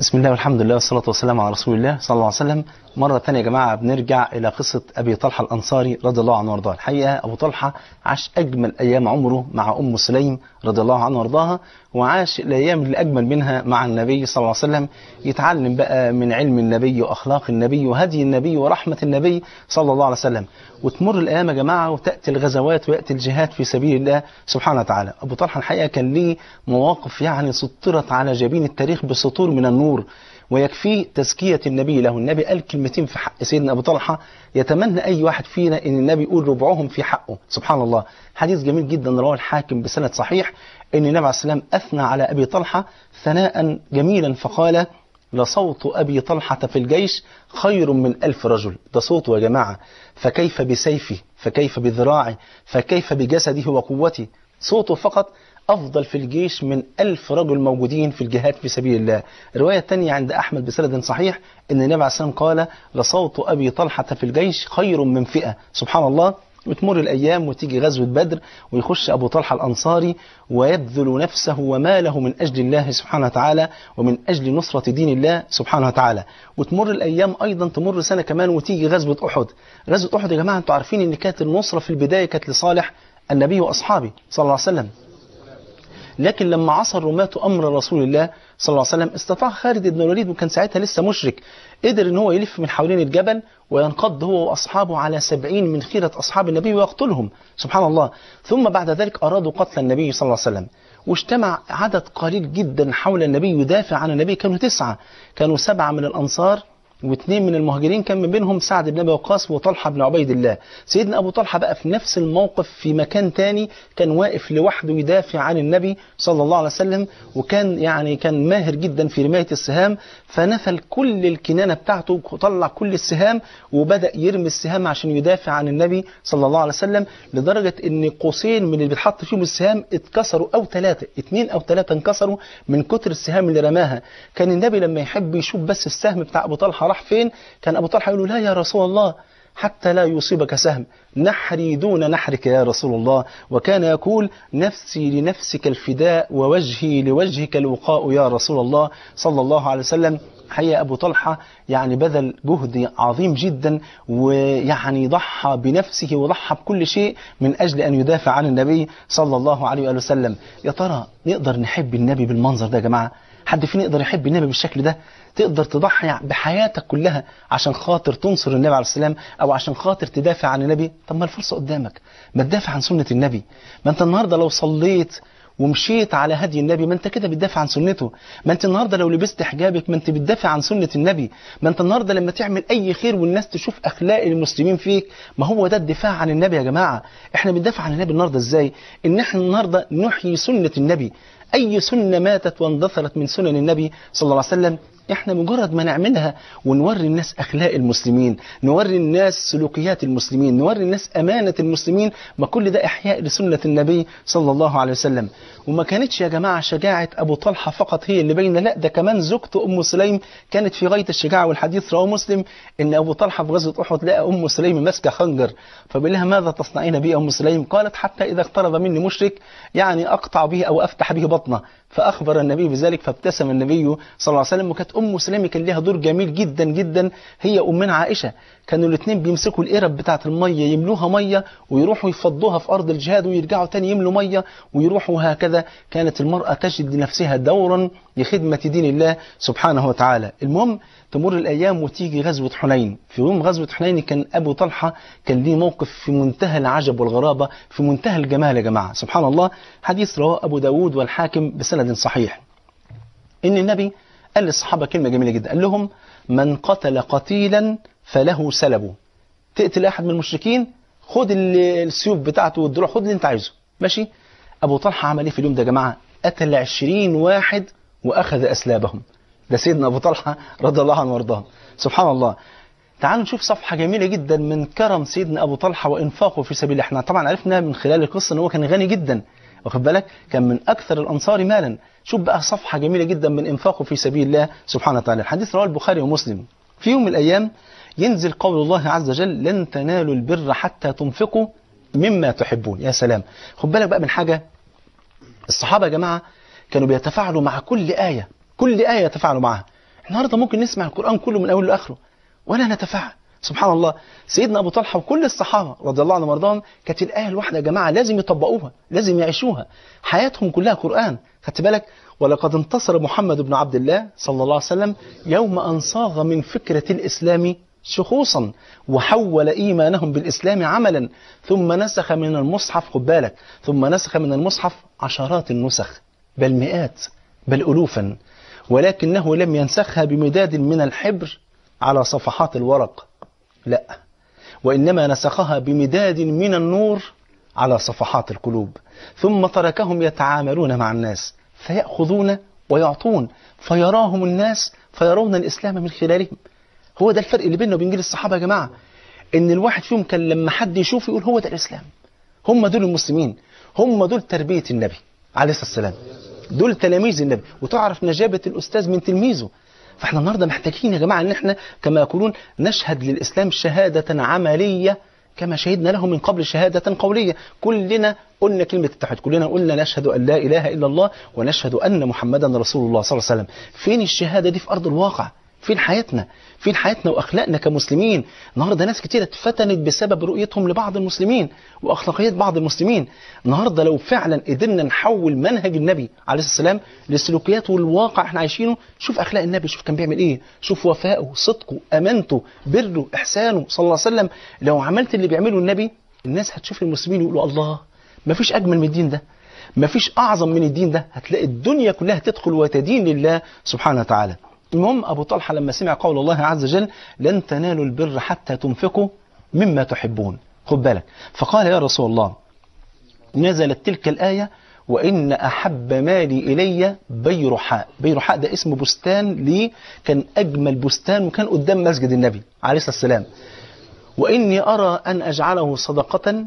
بسم الله والحمد لله والصلاة والسلام على رسول الله صلى الله عليه وسلم. مرة ثانية يا جماعة بنرجع إلى قصة أبي طلحة الأنصاري رضي الله عنه وارضاه. الحقيقة أبو طلحة عاش أجمل أيام عمره مع أم سليم رضي الله عنه وارضاها، وعاش الأيام اللي أجمل منها مع النبي صلى الله عليه وسلم، يتعلم بقى من علم النبي وأخلاق النبي وهدي النبي ورحمة النبي صلى الله عليه وسلم. وتمر الأيام يا جماعة وتأتي الغزوات ويأتي الجهاد في سبيل الله سبحانه وتعالى. أبو طلحة الحقيقة كان ليه مواقف يعني سطرت على جبين التاريخ بسطور من النور، ويكفي تزكية النبي له. النبي قال كلمتين في حق سيدنا أبو طلحة يتمنى أي واحد فينا أن النبي يقول ربعهم في حقه. سبحان الله، حديث جميل جدا رواه الحاكم بسند صحيح أن النبي عليه السلام أثنى على أبي طلحة ثناء جميلا فقال: لصوت أبي طلحة في الجيش خير من ألف رجل. ده صوته يا جماعة، فكيف بسيفي فكيف بذراعي فكيف بجسده وقوتي. صوته فقط أفضل في الجيش من ألف رجل موجودين في الجهاد في سبيل الله. رواية تانية عند أحمد بسند صحيح أن النبي عليه السلام قال: لصوت أبي طلحة في الجيش خير من فئة. سبحان الله. وتمر الأيام وتيجي غزوة بدر ويخش أبو طلحة الأنصاري ويبذل نفسه وماله من أجل الله سبحانه وتعالى ومن أجل نصرة دين الله سبحانه وتعالى. وتمر الأيام أيضا، تمر سنة كمان وتيجي غزوة أحد. غزوة أحد يا جماعة أنتوا عارفين أن كانت النصرة في البداية كانت لصالح النبي وأصحابه صلى الله عليه وسلم، لكن لما عصى الرماة أمر رسول الله صلى الله عليه وسلم استطاع خالد بن الوليد، وكان ساعتها لسه مشرك، قدر ان هو يلف من حوالين الجبل وينقض هو واصحابه على سبعين من خيرة اصحاب النبي ويقتلهم. سبحان الله. ثم بعد ذلك ارادوا قتل النبي صلى الله عليه وسلم، واجتمع عدد قليل جدا حول النبي يدافع عن النبي. كانوا تسعة، كانوا سبعة من الانصار واثنين من المهاجرين، كان من بينهم سعد بن أبي وقاص وطلحة بن عبيد الله. سيدنا أبو طلحة بقى في نفس الموقف في مكان تاني، كان واقف لوحده يدافع عن النبي صلى الله عليه وسلم، وكان يعني كان ماهر جدا في رماية السهام، فنفل كل الكنانة بتاعته وطلع كل السهام وبدأ يرمي السهام عشان يدافع عن النبي صلى الله عليه وسلم، لدرجة إن قوسين من اللي بيتحط فيهم السهام اتكسروا، أو ثلاثة، اثنين أو ثلاثة انكسروا من كتر السهام اللي رماها. كان النبي لما يحب يشوف بس السهم بتاع أبو طلحة راح فين كان أبو طلحة يقول له: لا يا رسول الله، حتى لا يصيبك سهم، نحري دون نحرك يا رسول الله. وكان يقول: نفسي لنفسك الفداء ووجهي لوجهك الوقاء يا رسول الله صلى الله عليه وسلم. حقيقة أبو طلحة يعني بذل جهد عظيم جدا، ويعني ضحى بنفسه وضحى بكل شيء من أجل أن يدافع عن النبي صلى الله عليه وآله وسلم. يا ترى نقدر نحب النبي بالمنظر ده يا جماعة؟ حد فينا يقدر يحب النبي بالشكل ده؟ تقدر تضحي بحياتك كلها عشان خاطر تنصر النبي عليه السلام او عشان خاطر تدافع عن النبي؟ طب ما الفرصه قدامك، ما تدافع عن سنه النبي. ما انت النهارده لو صليت ومشيت على هدي النبي ما انت كده بتدافع عن سنته. ما انت النهارده لو لبست حجابك ما انت بتدافع عن سنه النبي. ما انت النهارده لما تعمل اي خير والناس تشوف اخلاق المسلمين فيك، ما هو ده الدفاع عن النبي يا جماعه. احنا بندافع عن النبي النهارده ازاي؟ ان احنا النهارده نحيي سنه النبي. اي سنه ماتت واندثرت من سنن النبي صلى الله عليه وسلم احنا مجرد ما نعملها ونوري الناس اخلاق المسلمين، نوري الناس سلوكيات المسلمين، نوري الناس امانه المسلمين، ما كل ده احياء لسنه النبي صلى الله عليه وسلم. وما كانتش يا جماعه شجاعه ابو طلحه فقط هي اللي باينه، لا ده كمان زوجته ام سليم كانت في غايه الشجاعه. والحديث رواه مسلم ان ابو طلحه في غزوه احد لقى ام سليم ماسكه خنجر، فبيقول لها: ماذا تصنعين بي ام سليم؟ قالت: حتى اذا اقترب مني مشرك يعني اقطع به او افتح به بطنه. فاخبر النبي بذلك فابتسم النبي صلى الله عليه وسلم، وكانت أم سليم كان لها دور جميل جدا جدا هي أمنا عائشة. كانوا الاثنين بيمسكوا القرب بتاعة المية يملوها مية ويروحوا يفضوها في أرض الجهاد ويرجعوا تاني يملوا مية ويروحوا. هكذا كانت المرأة تجد لنفسها دورا لخدمة دين الله سبحانه وتعالى. المهم تمر الأيام وتيجي غزوة حنين. في يوم غزوة حنين كان أبو طلحة كان ليه موقف في منتهى العجب والغرابة في منتهى الجمال يا جماعة سبحان الله. حديث رواه أبو داود والحاكم بسند صحيح. إن النبي قال للصحابة كلمة جميلة جدا، قال لهم من قتل قتيلا فله سلبه. تقتل أحد من المشركين خد السيوف بتاعته والدروع، خد اللي أنت عايزه ماشي. أبو طلحة عمل إيه في اليوم ده يا جماعة؟ قتل عشرين واحد وأخذ أسلابهم. ده سيدنا أبو طلحة رضي الله عنه وارضاه سبحان الله. تعالوا نشوف صفحة جميلة جدا من كرم سيدنا أبو طلحة وإنفاقه في سبيل الله. احنا طبعا عرفنا من خلال القصة إن هو كان غني جدا، واخد بالك، كان من أكثر الأنصار مالا. شوف بقى صفحة جميلة جدا من إنفاقه في سبيل الله سبحانه وتعالى. الحديث رواه البخاري ومسلم. في يوم من الأيام ينزل قول الله عز وجل لن تنالوا البر حتى تنفقوا مما تحبون. يا سلام، خد بالك بقى من حاجة، الصحابة يا جماعة كانوا بيتفاعلوا مع كل آية، كل آية يتفاعلوا معها. النهارده ممكن نسمع القرآن كله من أول لآخره ولا نتفاعل سبحان الله. سيدنا أبو طلحة وكل الصحابة رضي الله عنهم وارضاهم كانت الآية الواحدة يا جماعة لازم يطبقوها، لازم يعيشوها، حياتهم كلها قرآن. خدت بالك؟ ولقد انتصر محمد بن عبد الله صلى الله عليه وسلم يوم أن صاغ من فكرة الإسلام شخوصا وحول إيمانهم بالإسلام عملا ثم نسخ من المصحف، خد بالك، ثم نسخ من المصحف عشرات النسخ بل مئات بل ألوفا، ولكنه لم ينسخها بمداد من الحبر على صفحات الورق، لا، وإنما نسخها بمداد من النور على صفحات القلوب، ثم تركهم يتعاملون مع الناس فيأخذون ويعطون فيراهم الناس فيرون الإسلام من خلالهم. هو ده الفرق اللي بيننا وبين جيل الصحابة يا جماعة، إن الواحد فيهم كان لما حد يشوف يقول هو ده الإسلام، هم دول المسلمين، هم دول تربية النبي عليه الصلاة والسلام، دول تلاميذ النبي، وتعرف نجابة الأستاذ من تلميذه. فاحنا النهارده محتاجين يا جماعه ان احنا كما يقولون نشهد للاسلام شهاده عمليه كما شهدنا له من قبل شهاده قوليه. كلنا قلنا كلمه التوحيد، كلنا قلنا نشهد ان لا اله الا الله ونشهد ان محمدا رسول الله صلى الله عليه وسلم. فين الشهاده دي في ارض الواقع؟ فين حياتنا؟ فين حياتنا واخلاقنا كمسلمين؟ النهارده ناس كتير اتفتنت بسبب رؤيتهم لبعض المسلمين واخلاقيات بعض المسلمين. النهارده لو فعلا قدرنا نحول منهج النبي عليه الصلاه والسلام لسلوكيات والواقع احنا عايشينه، شوف اخلاق النبي، شوف كان بيعمل ايه، شوف وفائه، صدقه، امانته، بره، احسانه صلى الله عليه وسلم. لو عملت اللي بيعمله النبي الناس هتشوف المسلمين ويقولوا الله، ما فيش اجمل من الدين ده، ما فيش اعظم من الدين ده. هتلاقي الدنيا كلها تدخل وتدين لله سبحانه وتعالى. المهم أبو طلحة لما سمع قول الله عز وجل لن تنالوا البر حتى تنفقوا مما تحبون، خد بالك، فقال يا رسول الله، نزلت تلك الآية وإن أحب مالي إلي بيرحاء. بيرحاء ده اسم بستان ليه، كان أجمل بستان وكان قدام مسجد النبي عليه الصلاة والسلام. وإني أرى أن أجعله صدقة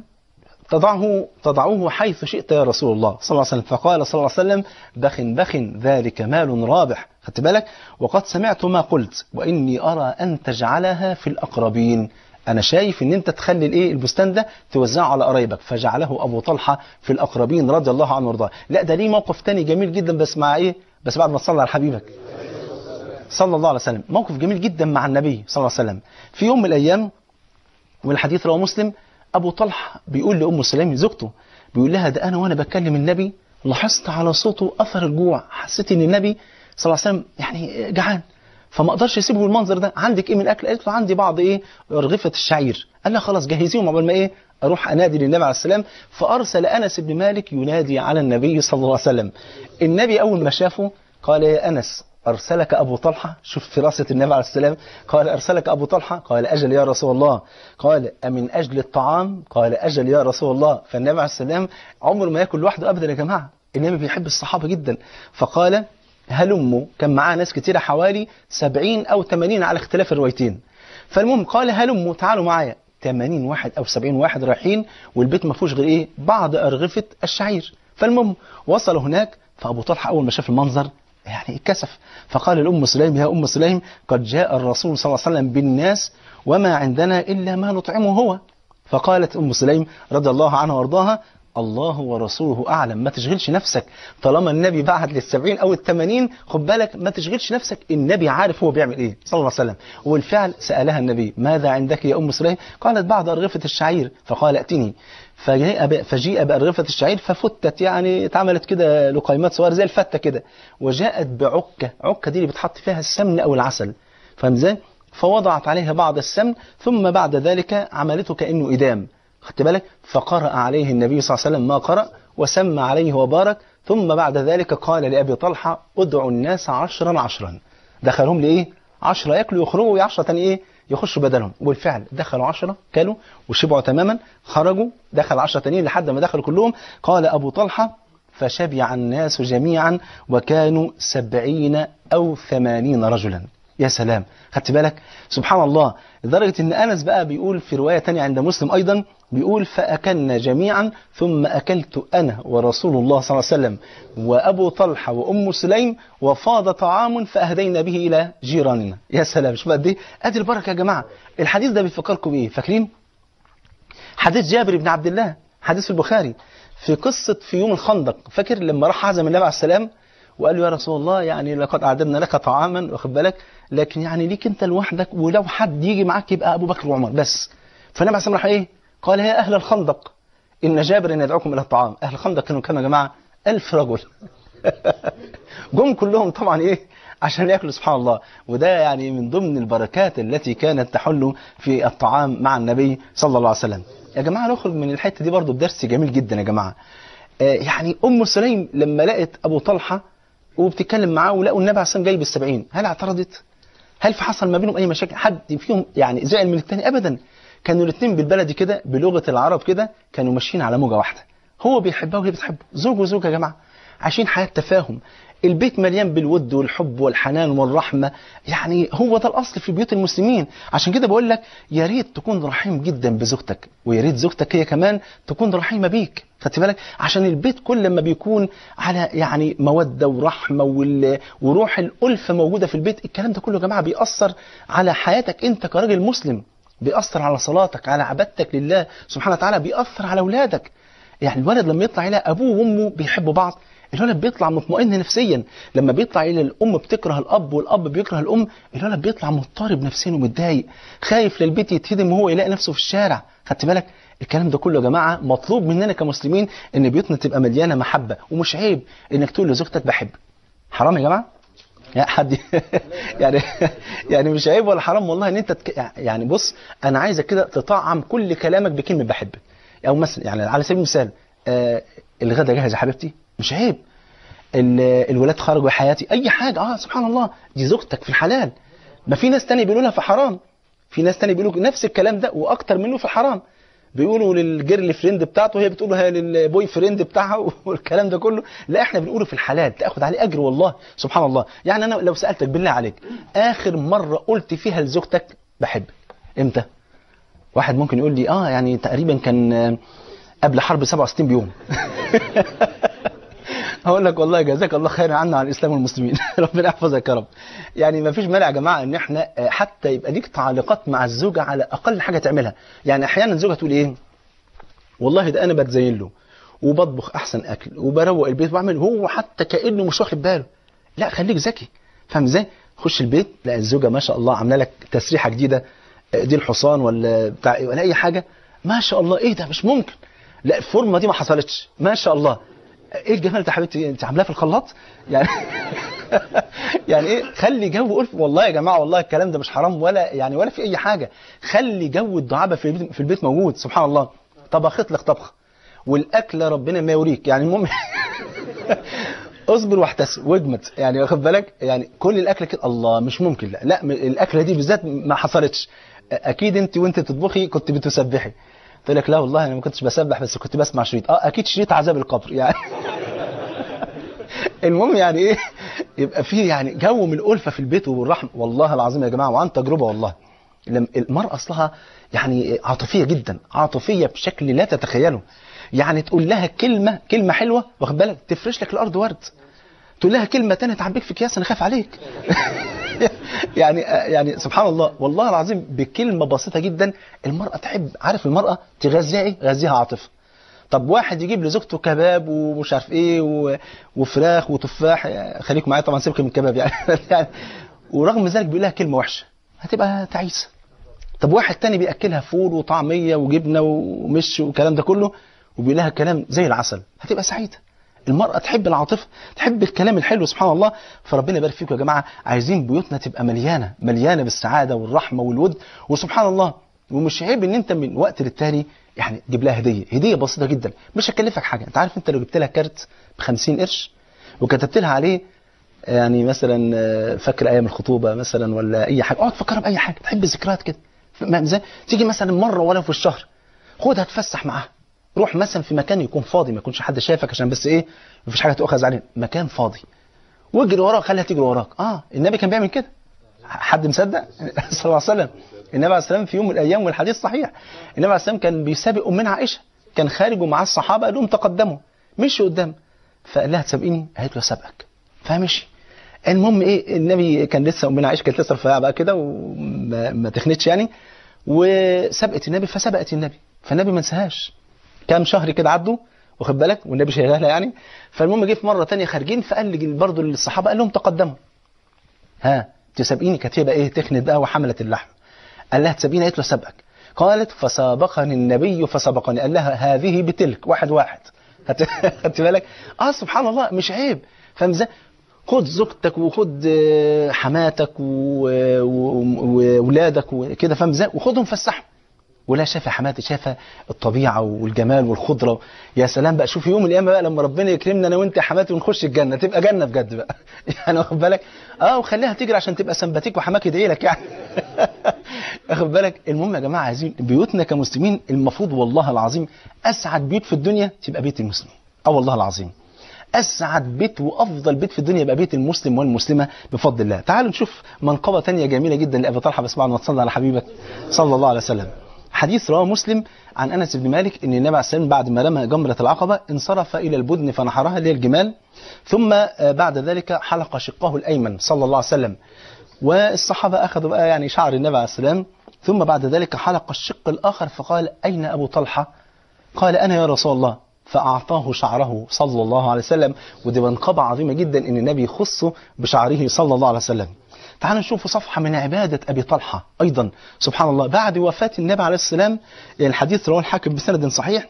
تضعه تضعوه حيث شئت يا رسول الله صلى الله عليه وسلم. فقال صلى الله عليه وسلم بخن بخن ذلك مال رابح. خدت بالك؟ وقد سمعت ما قلت وإني أرى أن تجعلها في الأقربين. أنا شايف إن أنت تخلي الإيه البستان ده توزعه على قرايبك، فجعله أبو طلحة في الأقربين رضي الله عنه وارضاه. لا ده ليه موقف تاني جميل جدا بس مع إيه؟ بس بعد ما تصلي على حبيبك صلى الله عليه وسلم. موقف جميل جدا مع النبي صلى الله عليه وسلم. في يوم من الأيام، والحديث رواه مسلم، أبو طلحة بيقول لأم سليم زوجته، بيقول لها ده أنا وأنا بكلم النبي لاحظت على صوته أثر الجوع، حسيت إن النبي صلى الله عليه وسلم يعني جعان فما أقدرش أسيبه المنظر ده. عندك إيه من أكل؟ قالت له عندي بعض إيه رغيفة الشعير. قال لها خلاص جهزيهم عقبال ما إيه أروح أنادي للنبي عليه السلام. فأرسل أنس بن مالك ينادي على النبي صلى الله عليه وسلم. النبي أول ما شافه قال يا أنس أرسلك أبو طلحة. شوف فراسة النبي عليه السلام. قال أرسلك أبو طلحة؟ قال أجل يا رسول الله. قال أمن أجل الطعام؟ قال أجل يا رسول الله. فالنبي عليه السلام عمره ما يأكل لوحده أبدا يا جماعة، النبي بيحب الصحابة جدا. فقال هلموا، كان معاه ناس كتيرة حوالي سبعين أو ثمانين على اختلاف الروايتين. فالمهم قال هلموا تعالوا معايا، ثمانين واحد أو سبعين واحد رايحين والبيت ما فيهوش غير إيه بعض أرغفة الشعير. فالمهم وصلوا هناك، فأبو طلحة أول ما شاف المنظر يعني اتكسف، فقال لأم سليم يا أم سليم قد جاء الرسول صلى الله عليه وسلم بالناس وما عندنا إلا ما نطعمه هو. فقالت أم سليم رضي الله عنها وارضاها الله ورسوله أعلم. ما تشغلش نفسك طالما النبي بعت للسبعين أو الثمانين، خد بالك ما تشغلش نفسك، النبي عارف هو بيعمل إيه صلى الله عليه وسلم. وبالفعل سألها النبي ماذا عندك يا أم سليم؟ قالت بعض أرغفة الشعير، فقال ائتني، فجيء بأرغفة الشعير ففتت، يعني اتعملت كده لقيمات صغار زي الفتة كده، وجاءت بعكة، عكة دي اللي بتحط فيها السمن أو العسل، فاهم ازاي؟ فوضعت عليها بعض السمن، ثم بعد ذلك عملته كأنه إدام، خدت بالك؟ فقرأ عليه النبي صلى الله عليه وسلم ما قرأ، وسمى عليه وبارك، ثم بعد ذلك قال لأبي طلحة ادعوا الناس عشرا عشرا. دخلهم لإيه؟ عشرة يأكلوا يخرجوا، وعشرة تاني إيه؟ يخشوا بدلهم. وبالفعل دخلوا عشرة، كلوا وشبعوا تماما، خرجوا، دخل عشرة تانيين لحد ما دخلوا كلهم. قال أبو طلحة فشبع الناس جميعا وكانوا سبعين أو ثمانين رجلا. يا سلام، خدت بالك؟ سبحان الله. لدرجة ان أنس بقى بيقول في رواية تانية عند مسلم ايضا، بيقول فأكلنا جميعا ثم اكلت انا ورسول الله صلى الله عليه وسلم وابو طلحة وام سليم وفاض طعام فاهدينا به الى جيراننا. يا سلام، شوف قد ايه، ادي البركة يا جماعة. الحديث ده بيفكركم ايه؟ فاكرين حديث جابر بن عبد الله، حديث في البخاري، في قصة في يوم الخندق، فاكر لما راح عزم النبي عليه السلام وقال له يا رسول الله يعني لقد أعددنا لك طعاما، واخد بالك، لكن يعني ليك انت لوحدك، ولو حد يجي معاك يبقى ابو بكر وعمر بس. فالنبي عليه راح ايه؟ قال يا اهل الخندق ان جابر يدعوكم الى الطعام. اهل الخندق كانوا كام يا جماعه؟ ألف رجل. جم كلهم طبعا ايه؟ عشان ياكلوا. سبحان الله. وده يعني من ضمن البركات التي كانت تحل في الطعام مع النبي صلى الله عليه وسلم. يا جماعه نخرج من الحته دي برضو بدرس جميل جدا يا جماعه. آه يعني ام سليم لما لقت ابو طلحه وبتتكلم معاه ولقوا النبي عليه الصلاه والسلام جاي بالسبعين، هل اعترضت؟ هل في حصل ما بينهم اي مشاكل؟ حد فيهم يعني زعل من الثاني؟ ابدا. كانوا الاثنين بالبلدي كده بلغه العرب كده كانوا ماشيين على موجه واحده، هو بيحبها وهي بتحبه، زوج وزوج يا جماعه، عايشين حياه تفاهم، البيت مليان بالود والحب والحنان والرحمه، يعني هو ده الاصل في بيوت المسلمين. عشان كده بقول لك يا ريت تكون رحيم جدا بزوجتك، ويا ريت زوجتك هي كمان تكون رحيمه بيك، خدت بالك؟ عشان البيت كل ما بيكون على يعني موده ورحمه وروح الالفه موجوده في البيت، الكلام ده كله يا جماعه بيأثر على حياتك انت كراجل مسلم، بيأثر على صلاتك، على عبادتك لله سبحانه وتعالى، بيأثر على اولادك. يعني الولد لما يطلع الى ابوه وامه بيحبوا بعض، الولد بيطلع مطمئن نفسيا. لما بيطلع الى الام بتكره الاب والاب بيكره الام، الولد بيطلع مضطرب نفسيا ومتضايق، خايف للبيت يتهدم وهو يلاقي نفسه في الشارع، خدت بالك؟ الكلام ده كله يا جماعه مطلوب مننا كمسلمين ان بيوتنا تبقى مليانه محبه، ومش عيب انك تقول لزوجتك بحبك. حرام يا جماعه؟ يا حد يعني يعني مش عيب ولا حرام والله ان انت تك... يعني بص انا عايزك كده تطعم كل كلامك بكلمه بحبك، او مثلا يعني على سبيل المثال آه الغدا جاهز يا حبيبتي، مش عيب. الولاد خرجوا حياتي، اي حاجه. اه سبحان الله، دي زوجتك في الحلال. ما في ناس تاني بيقولوا لها في حرام، في ناس تاني بيقولوا نفس الكلام ده واكتر منه في حرام، بيقولوا للجيرل فريند بتاعته وهي بتقولها للبوي فريند بتاعها والكلام ده كله. لا احنا بنقوله في الحلال، تاخد عليه اجر والله سبحان الله. يعني انا لو سالتك بالله عليك اخر مره قلت فيها لزوجتك بحبك امتى؟ واحد ممكن يقول لي اه يعني تقريبا كان قبل حرب سبعة وستين بيوم. هقول لك والله جزاك الله خير عنا عن الاسلام والمسلمين. ربنا يحفظك يا رب. يعني ما فيش مانع يا جماعه ان احنا حتى يبقى ليك تعليقات مع الزوجه على اقل حاجه تعملها. يعني احيانا الزوجه تقول ايه؟ والله ده انا بتزين له وبطبخ احسن اكل وبروق البيت وبعمل، هو حتى كانه مش واخد باله. لا خليك ذكي، فاهم ازاي؟ خش البيت لا الزوجه ما شاء الله عامله لك تسريحه جديده، دي الحصان ولا بتاع ولا اي حاجه، ما شاء الله ايه ده مش ممكن، لا الفورمه دي ما حصلتش، ما شاء الله ايه الجمال ده يا حبيبتي انت عاملاه في الخلاط يعني. يعني ايه؟ خلي جو ألف. والله يا جماعه والله الكلام ده مش حرام ولا يعني ولا في اي حاجه، خلي جو الدعابه في البيت في البيت موجود سبحان الله. طبخت لك طبخ والاكل ربنا ما يوريك، يعني المهم اصبر واحتسب واجمد، يعني واخد بالك؟ يعني كل الاكل كده الله مش ممكن، لا لا الاكله دي بالذات ما حصلتش، اكيد انت وانت بتطبخي كنت بتسبحي. قلت لك لا والله انا ما كنتش بسبح بس كنت بسمع شريط. اه اكيد شريط عذاب القبر يعني. المهم يعني ايه يبقى فيه يعني جو من الالفه في البيت والرحمه والله العظيم يا جماعه. وعن تجربه والله لما المراه اصلها يعني عاطفيه جدا، عاطفيه بشكل لا تتخيله، يعني تقول لها كلمه كلمه حلوه واخد بالك تفرش لك الارض ورد، تقول لها كلمه ثانيه تعبيك في كياس انا خايف عليك. يعني يعني سبحان الله والله العظيم بكلمه بسيطه جدا المراه تحب. عارف المراه تغذيها ايه؟ غذيها عاطفه. طب واحد يجيب لزوجته كباب ومش عارف ايه وفراخ وتفاح، خليكم معايا طبعا سيبك من الكباب يعني ورغم ذلك بيقول لها كلمه وحشه هتبقى تعيسه. طب واحد تاني بياكلها فول وطعميه وجبنه ومش والكلام ده كله وبيقول لها كلام زي العسل هتبقى سعيده. المرأة تحب العاطفة، تحب الكلام الحلو سبحان الله. فربنا يبارك فيكم يا جماعة، عايزين بيوتنا تبقى مليانة مليانة بالسعادة والرحمة والود. وسبحان الله ومش عيب ان انت من وقت للتاني يعني تجيب لها هدية، هدية بسيطة جدا مش هتكلفك حاجة. انت عارف انت لو جبت لها كارت بخمسين قرش وكتبت لها عليه يعني مثلا فاكر ايام الخطوبة مثلا ولا اي حاجة، اقعد تفكرها بأي حاجة، تحب الذكريات كده. تيجي مثلا مرة ولا في الشهر خدها تفسح معاها، روح مثلا في مكان يكون فاضي ما يكونش حد شافك عشان بس ايه مفيش حاجه تؤخذ عليه، مكان فاضي واجري وراك، خليها تجري وراك. اه النبي كان بيعمل كده، حد مصدق؟ صلى الله عليه وسلم. النبي عليه السلام في يوم من الايام والحديث صحيح، النبي عليه السلام كان بيسابق امنا عائشه، كان خارجوا مع الصحابه قال لهم تقدموا، مشي قدام فقال لها تسابقيني؟ قالت له سابقك فمشي. المهم ايه النبي كان لسه امنا عائشه كانت لسه رفيعه بقى كده وما تخنتش يعني، وسبقت النبي فسبقت النبي، فالنبي ما انساهاش. كام شهر كده عدوا واخد بالك والنبي شايلها يعني. فالمهم جه في مره ثانيه خارجين فقال برضه للصحابه قال لهم تقدموا، ها تسابقيني؟ كانت هي بقى ايه تخند بقى وحملت اللحم. قال لها تسابقيني؟ قالت له سبقك. قالت فسابقني النبي فسبقني. قال لها هذه بتلك، واحد واحد خدت بالك. اه سبحان الله مش عيب. فمزه خد زوجتك وخد حماتك واولادك وكده فمزه وخدهم فسحهم. ولا شافه حماتي شافه الطبيعه والجمال والخضره، يا سلام بقى. شوف يوم القيامه بقى لما ربنا يكرمنا انا وانت يا حماتي ونخش الجنه تبقى جنه بجد بقى يعني واخد بالك. اه وخليها تجري عشان تبقى سمباتيك وحماك يدعي لك يعني واخد بالك. المهم يا جماعه عايزين بيوتنا كمسلمين المفروض والله العظيم اسعد بيوت في الدنيا تبقى بيت المسلمين. اه والله العظيم اسعد بيت وافضل بيت في الدنيا يبقى بيت المسلم والمسلمه بفضل الله. تعالوا نشوف منقبه ثانيه جميله جدا لابي طلحه، بس بعد ما تصلي على حبيبك صلى الله عليه وسلم. حديث رواه مسلم عن أنس بن مالك أن النبي عليه السلام بعد ما رمى جمرة العقبة انصرف إلى البدن فنحرها اللي هي الجمال، ثم بعد ذلك حلق شقه الأيمن صلى الله عليه وسلم، والصحابة أخذوا بقى يعني شعر النبي عليه السلام، ثم بعد ذلك حلق الشق الآخر فقال أين أبو طلحة؟ قال أنا يا رسول الله، فأعطاه شعره صلى الله عليه وسلم. ودي منقبة عظيمة جدا أن النبي يخصه بشعره صلى الله عليه وسلم. تعالوا نشوف صفحة من عبادة أبي طلحة أيضا سبحان الله بعد وفاة النبي عليه السلام. الحديث رواه الحاكم بسند صحيح.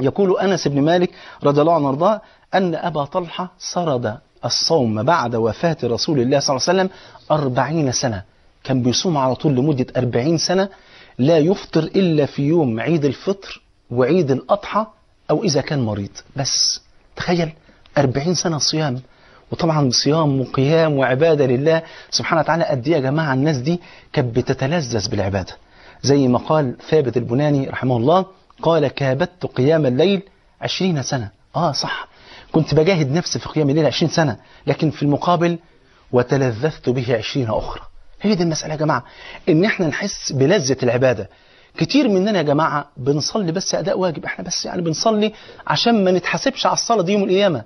يقول أنس بن مالك رضي الله عنه وارضاه أن أبا طلحة سرد الصوم بعد وفاة رسول الله صلى الله عليه وسلم أربعين سنة. كان بيصوم على طول لمدة أربعين سنة، لا يفطر إلا في يوم عيد الفطر وعيد الأضحى أو إذا كان مريض بس. تخيل أربعين سنة صيام، وطبعا صيام وقيام وعبادة لله سبحانه وتعالى. قد ايه يا جماعة الناس دي كانت بتتلذذ بالعبادة، زي ما قال ثابت البناني رحمه الله قال كابدت قيام الليل عشرين سنة. اه صح، كنت بجاهد نفسي في قيام الليل عشرين سنة، لكن في المقابل وتلذذت به عشرين أخرى. هي دي المسألة يا جماعة، إن احنا نحس بلذة العبادة. كتير مننا يا جماعة بنصلي بس أداء واجب، احنا بس يعني بنصلي عشان ما نتحاسبش على الصلاة دي يوم القيامة.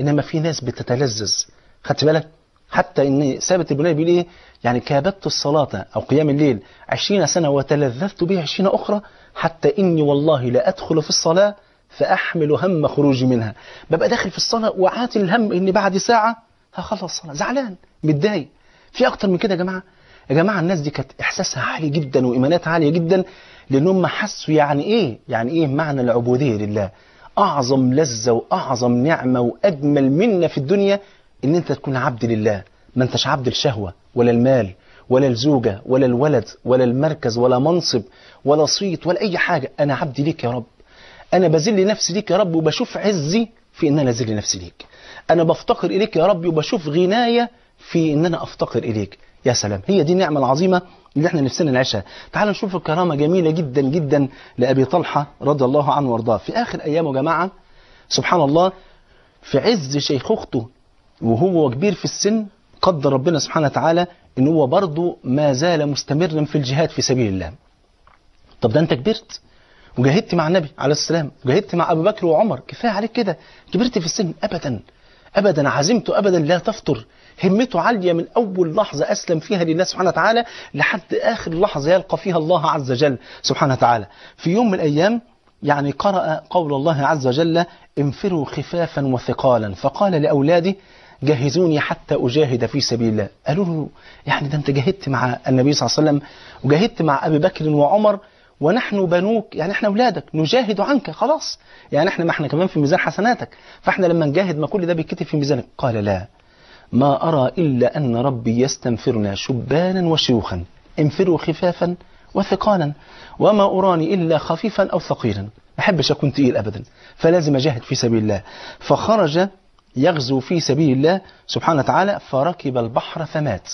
إنما في ناس بتتلذذ خدت بالك، حتى إن ثابت البناني بيقول إيه يعني كابدت الصلاة أو قيام الليل عشرين سنة وتلذذت به عشرين أخرى، حتى إني والله لا أدخل في الصلاة فأحمل هم خروجي منها. ببقى داخل في الصلاة وعاتل الهم إن بعد ساعة هخلص الصلاة، زعلان متضايق. في أكتر من كده يا جماعة؟ يا جماعة الناس دي كانت إحساسها عالي جدا وإيماناتها عالية جدا، لأن هم حسوا يعني إيه يعني إيه معنى العبودية لله. أعظم لذة وأعظم نعمة وأجمل منة في الدنيا إن أنت تكون عبد لله، ما أنتش عبد الشهوة ولا المال ولا الزوجة ولا الولد ولا المركز ولا منصب ولا صيت ولا أي حاجة. أنا عبد ليك يا رب، أنا بذل نفسي ليك يا رب، وبشوف عزي في إن أنا أذل نفسي ليك، أنا بفتقر إليك يا رب وبشوف غناية في إن أنا أفتقر إليك. يا سلام، هي دي النعمة العظيمة اللي احنا نفسنا نعيشها. تعالوا نشوف الكرامة جميلة جدا جدا لأبي طلحة رضي الله عنه وارضاه في آخر أيامه جماعة سبحان الله، في عز شيخ أخته وهو كبير في السن. قدر ربنا سبحانه وتعالى إن هو برضه ما زال مستمرا في الجهاد في سبيل الله. طب ده أنت كبرت وجاهدت مع النبي عليه السلام، وجاهدت مع أبو بكر وعمر، كفاية عليك كده، كبرت في السن. أبدا أبدا عزمته أبدا لا تفطر، همته عالية من أول لحظة أسلم فيها لله سبحانه وتعالى لحد آخر لحظة يلقى فيها الله عز وجل سبحانه وتعالى. في يوم من الأيام يعني قرأ قول الله عز وجل انفروا خفافا وثقالا، فقال لأولادي جهزوني حتى أجاهد في سبيل الله. قالوا له يعني ده أنت جاهدت مع النبي صلى الله عليه وسلم وجاهدت مع أبي بكر وعمر ونحن بنوك، يعني احنا أولادك نجاهد عنك خلاص، يعني احنا ما احنا كمان في ميزان حسناتك، فاحنا لما نجاهد ما كل ده بيتكتب في ميزانك. قال لا، ما أرى إلا أن ربي يستنفرنا شبانا وشيوخا، انفروا خفافا وثقالا، وما أراني إلا خفيفا أو ثقيلا، ما أحبش أكون تقيل أبدا، فلازم أجاهد في سبيل الله. فخرج يغزو في سبيل الله سبحانه وتعالى، فركب البحر فمات.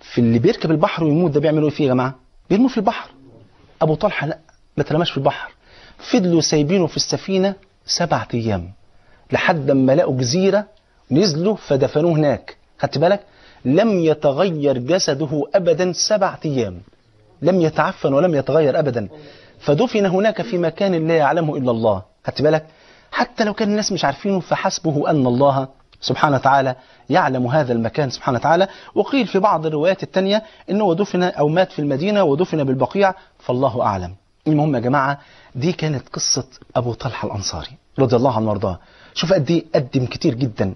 في اللي بيركب البحر ويموت ده بيعملوا ايه فيه يا جماعه؟ بيرموه في البحر. ابو طلحه لا، ما ترماش في البحر، فضلوا سايبينه في السفينه سبعة ايام لحد ما لقوا جزيره نزلوا فدفنوه هناك. خدت بالك؟ لم يتغير جسده ابدا سبعة ايام، لم يتعفن ولم يتغير ابدا، فدفن هناك في مكان لا يعلمه الا الله. خدت بالك؟ حتى لو كان الناس مش عارفينه فحسبه أن الله سبحانه وتعالى يعلم هذا المكان سبحانه وتعالى. وقيل في بعض الروايات التانية أنه دفن أو مات في المدينة ودفن بالبقيع، فالله أعلم. المهم يا جماعة دي كانت قصة أبو طلحة الأنصاري رضي الله عنه وارضاه. شوف قد ايه قدم كتير جدا،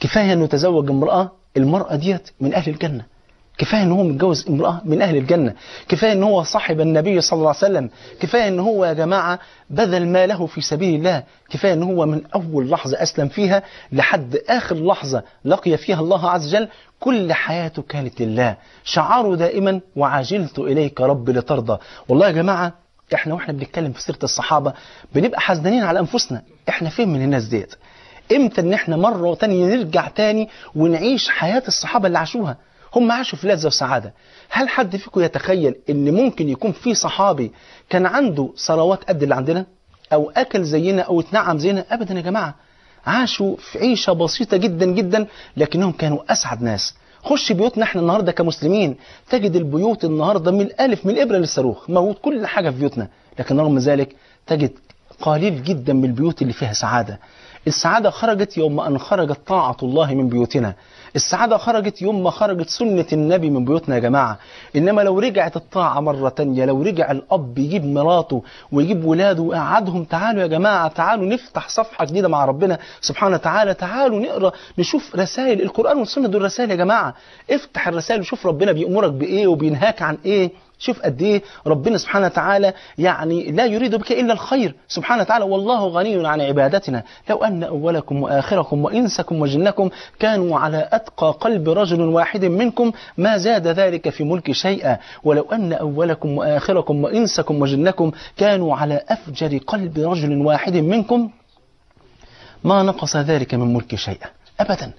كفاية أنه تزوج امرأة، المرأة ديت من أهل الجنة، كفاية أنه متجوز امرأة من أهل الجنة، كفاية أنه هو صاحب النبي صلى الله عليه وسلم، كفاية أنه هو يا جماعة بذل ماله في سبيل الله، كفاية أنه هو من أول لحظة أسلم فيها لحد آخر لحظة لقي فيها الله عز وجل كل حياته كانت لله، شعاره دائما وعجلت إليك رب لترضى. والله يا جماعة إحنا وإحنا بنتكلم في سيرة الصحابة بنبقى حزنين على أنفسنا، إحنا فين من الناس ديت؟ إمتى إن إحنا مرة تانية نرجع تاني ونعيش حياة الصحابة اللي عاشوها؟ هم عاشوا في لذة وسعادة. هل حد فيكم يتخيل ان ممكن يكون في صحابي كان عنده ثروات قد اللي عندنا او اكل زينا او اتنعم زينا؟ ابدا يا جماعة، عاشوا في عيشة بسيطة جدا جدا لكنهم كانوا اسعد ناس. خش بيوتنا احنا النهاردة كمسلمين تجد البيوت النهاردة من الالف من الابرة للصاروخ، موجود كل حاجة في بيوتنا، لكن رغم ذلك تجد قليل جدا من البيوت اللي فيها سعادة. السعادة خرجت يوم أن خرجت طاعة الله من بيوتنا، السعادة خرجت يوم ما خرجت سنة النبي من بيوتنا يا جماعة. إنما لو رجعت الطاعة مرة تانية، لو رجع الأب يجيب مراته ويجيب ولاده ويقعدهم تعالوا يا جماعة تعالوا نفتح صفحة جديدة مع ربنا سبحانه وتعالى، تعالوا نقرأ نشوف رسائل القرآن والسنة، دول رسائل يا جماعة. افتح الرسائل وشوف ربنا بيأمرك بإيه وبينهاك عن إيه، شوف قد ايه ربنا سبحانه وتعالى يعني لا يريد بك الا الخير سبحانه وتعالى. والله غني عن عبادتنا لو ان اولكم واخركم وانسكم وجنكم كانوا على اتقى قلب رجل واحد منكم ما زاد ذلك في ملك شيئا، ولو ان اولكم واخركم وانسكم وجنكم كانوا على افجر قلب رجل واحد منكم ما نقص ذلك من ملك شيئا. ابدا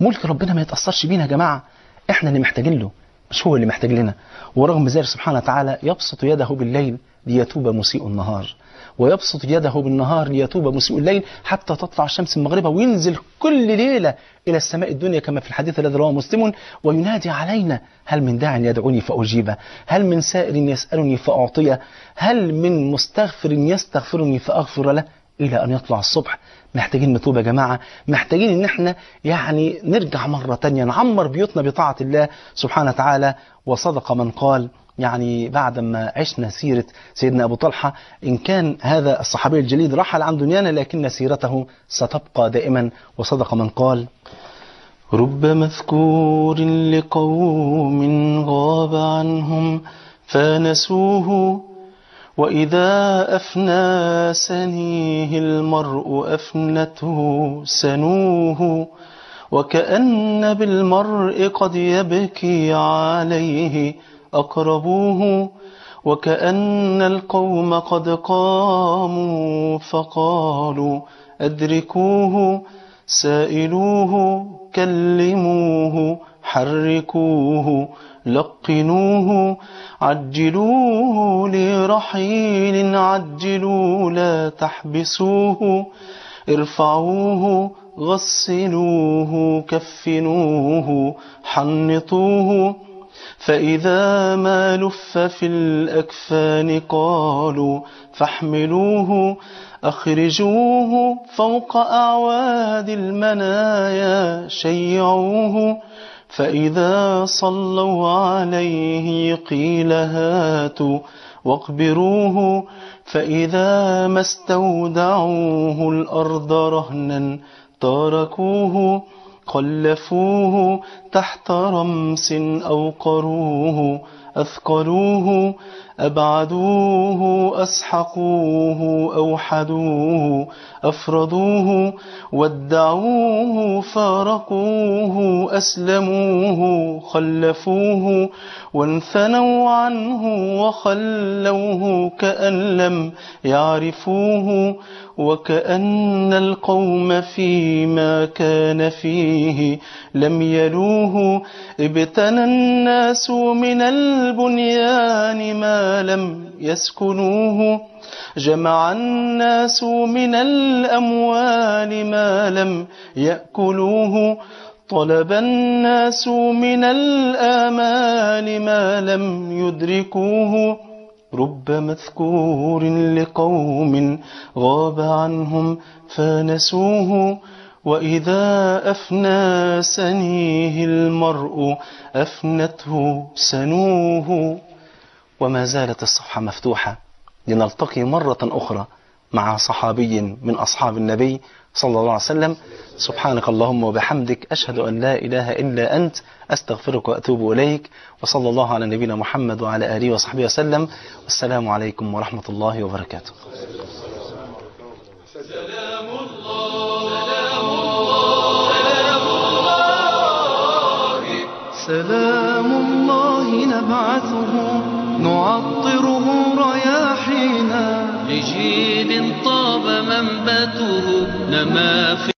ملك ربنا ما يتاثرش بينا يا جماعه، احنا اللي محتاجين له مش هو اللي محتاج لنا. ورغم ذلك سبحانه وتعالى يبسط يده بالليل ليتوب مسيء النهار، ويبسط يده بالنهار ليتوب مسيء الليل، حتى تطلع شمس المغربة وينزل كل ليلة إلى السماء الدنيا كما في الحديث الذي رواه مسلم، وينادي علينا هل من داع يدعوني فأجيبه، هل من سائل يسألني فأعطيه، هل من مستغفر يستغفرني فأغفر له، إلى أن يطلع الصبح. محتاجين نتوب يا جماعة، محتاجين إن احنا يعني نرجع مرة تانية نعمر بيوتنا بطاعة الله سبحانه وتعالى. وصدق من قال يعني بعدما عشنا سيرة سيدنا أبو طلحة، إن كان هذا الصحابي الجليل رحل عن دنيانا لكن سيرته ستبقى دائما. وصدق من قال رب مذكور لقوم غاب عنهم فنسوه، وإذا أفنى سنيه المرء أفنته سنوه، وكأن بالمرء قد يبكي عليه أقربوه، وكأن القوم قد قاموا فقالوا أدركوه، سائلوه كلموه حركوه لقنوه، عجلوه لرحيل عجلوا لا تحبسوه، ارفعوه غسلوه كفنوه حنطوه، فإذا ما لف في الأكفان قالوا فاحملوه، أخرجوه فوق أعواد المنايا شيعوه، فإذا صلوا عليه قيل هاتوا واقبروه، فإذا ما استودعوه الأرض رهنا تركوه خلفوه تحت رمس أوقروه أثقلوه أبعدوه أسحقوه أوحدوه أفرضوه ودعوه فارقوه أسلموه خلفوه وانثنوا عنه وخلوه كأن لم يعرفوه وكأن القوم فيما كان فيه لم يلوه ابتنى الناس من البنيان ما لم يسكنوه جمع الناس من الأموال ما لم يأكلوه طلب الناس من الآمال ما لم يدركوه رب مذكور لقوم غاب عنهم فنسوه وإذا أفنى سنيه المرء أفنته سنوه. وما زالت الصفحة مفتوحة لنلتقي مرة أخرى مع صحابي من أصحاب النبي صلى الله عليه وسلم. سبحانك اللهم وبحمدك، أشهد أن لا إله إلا أنت، أستغفرك وأتوب إليك، وصلى الله على نبينا محمد وعلى آله وصحبه وسلم، والسلام عليكم ورحمة الله وبركاته. سلام الله نبعثه نعطره رياحينا لجيل طاب منبته نما في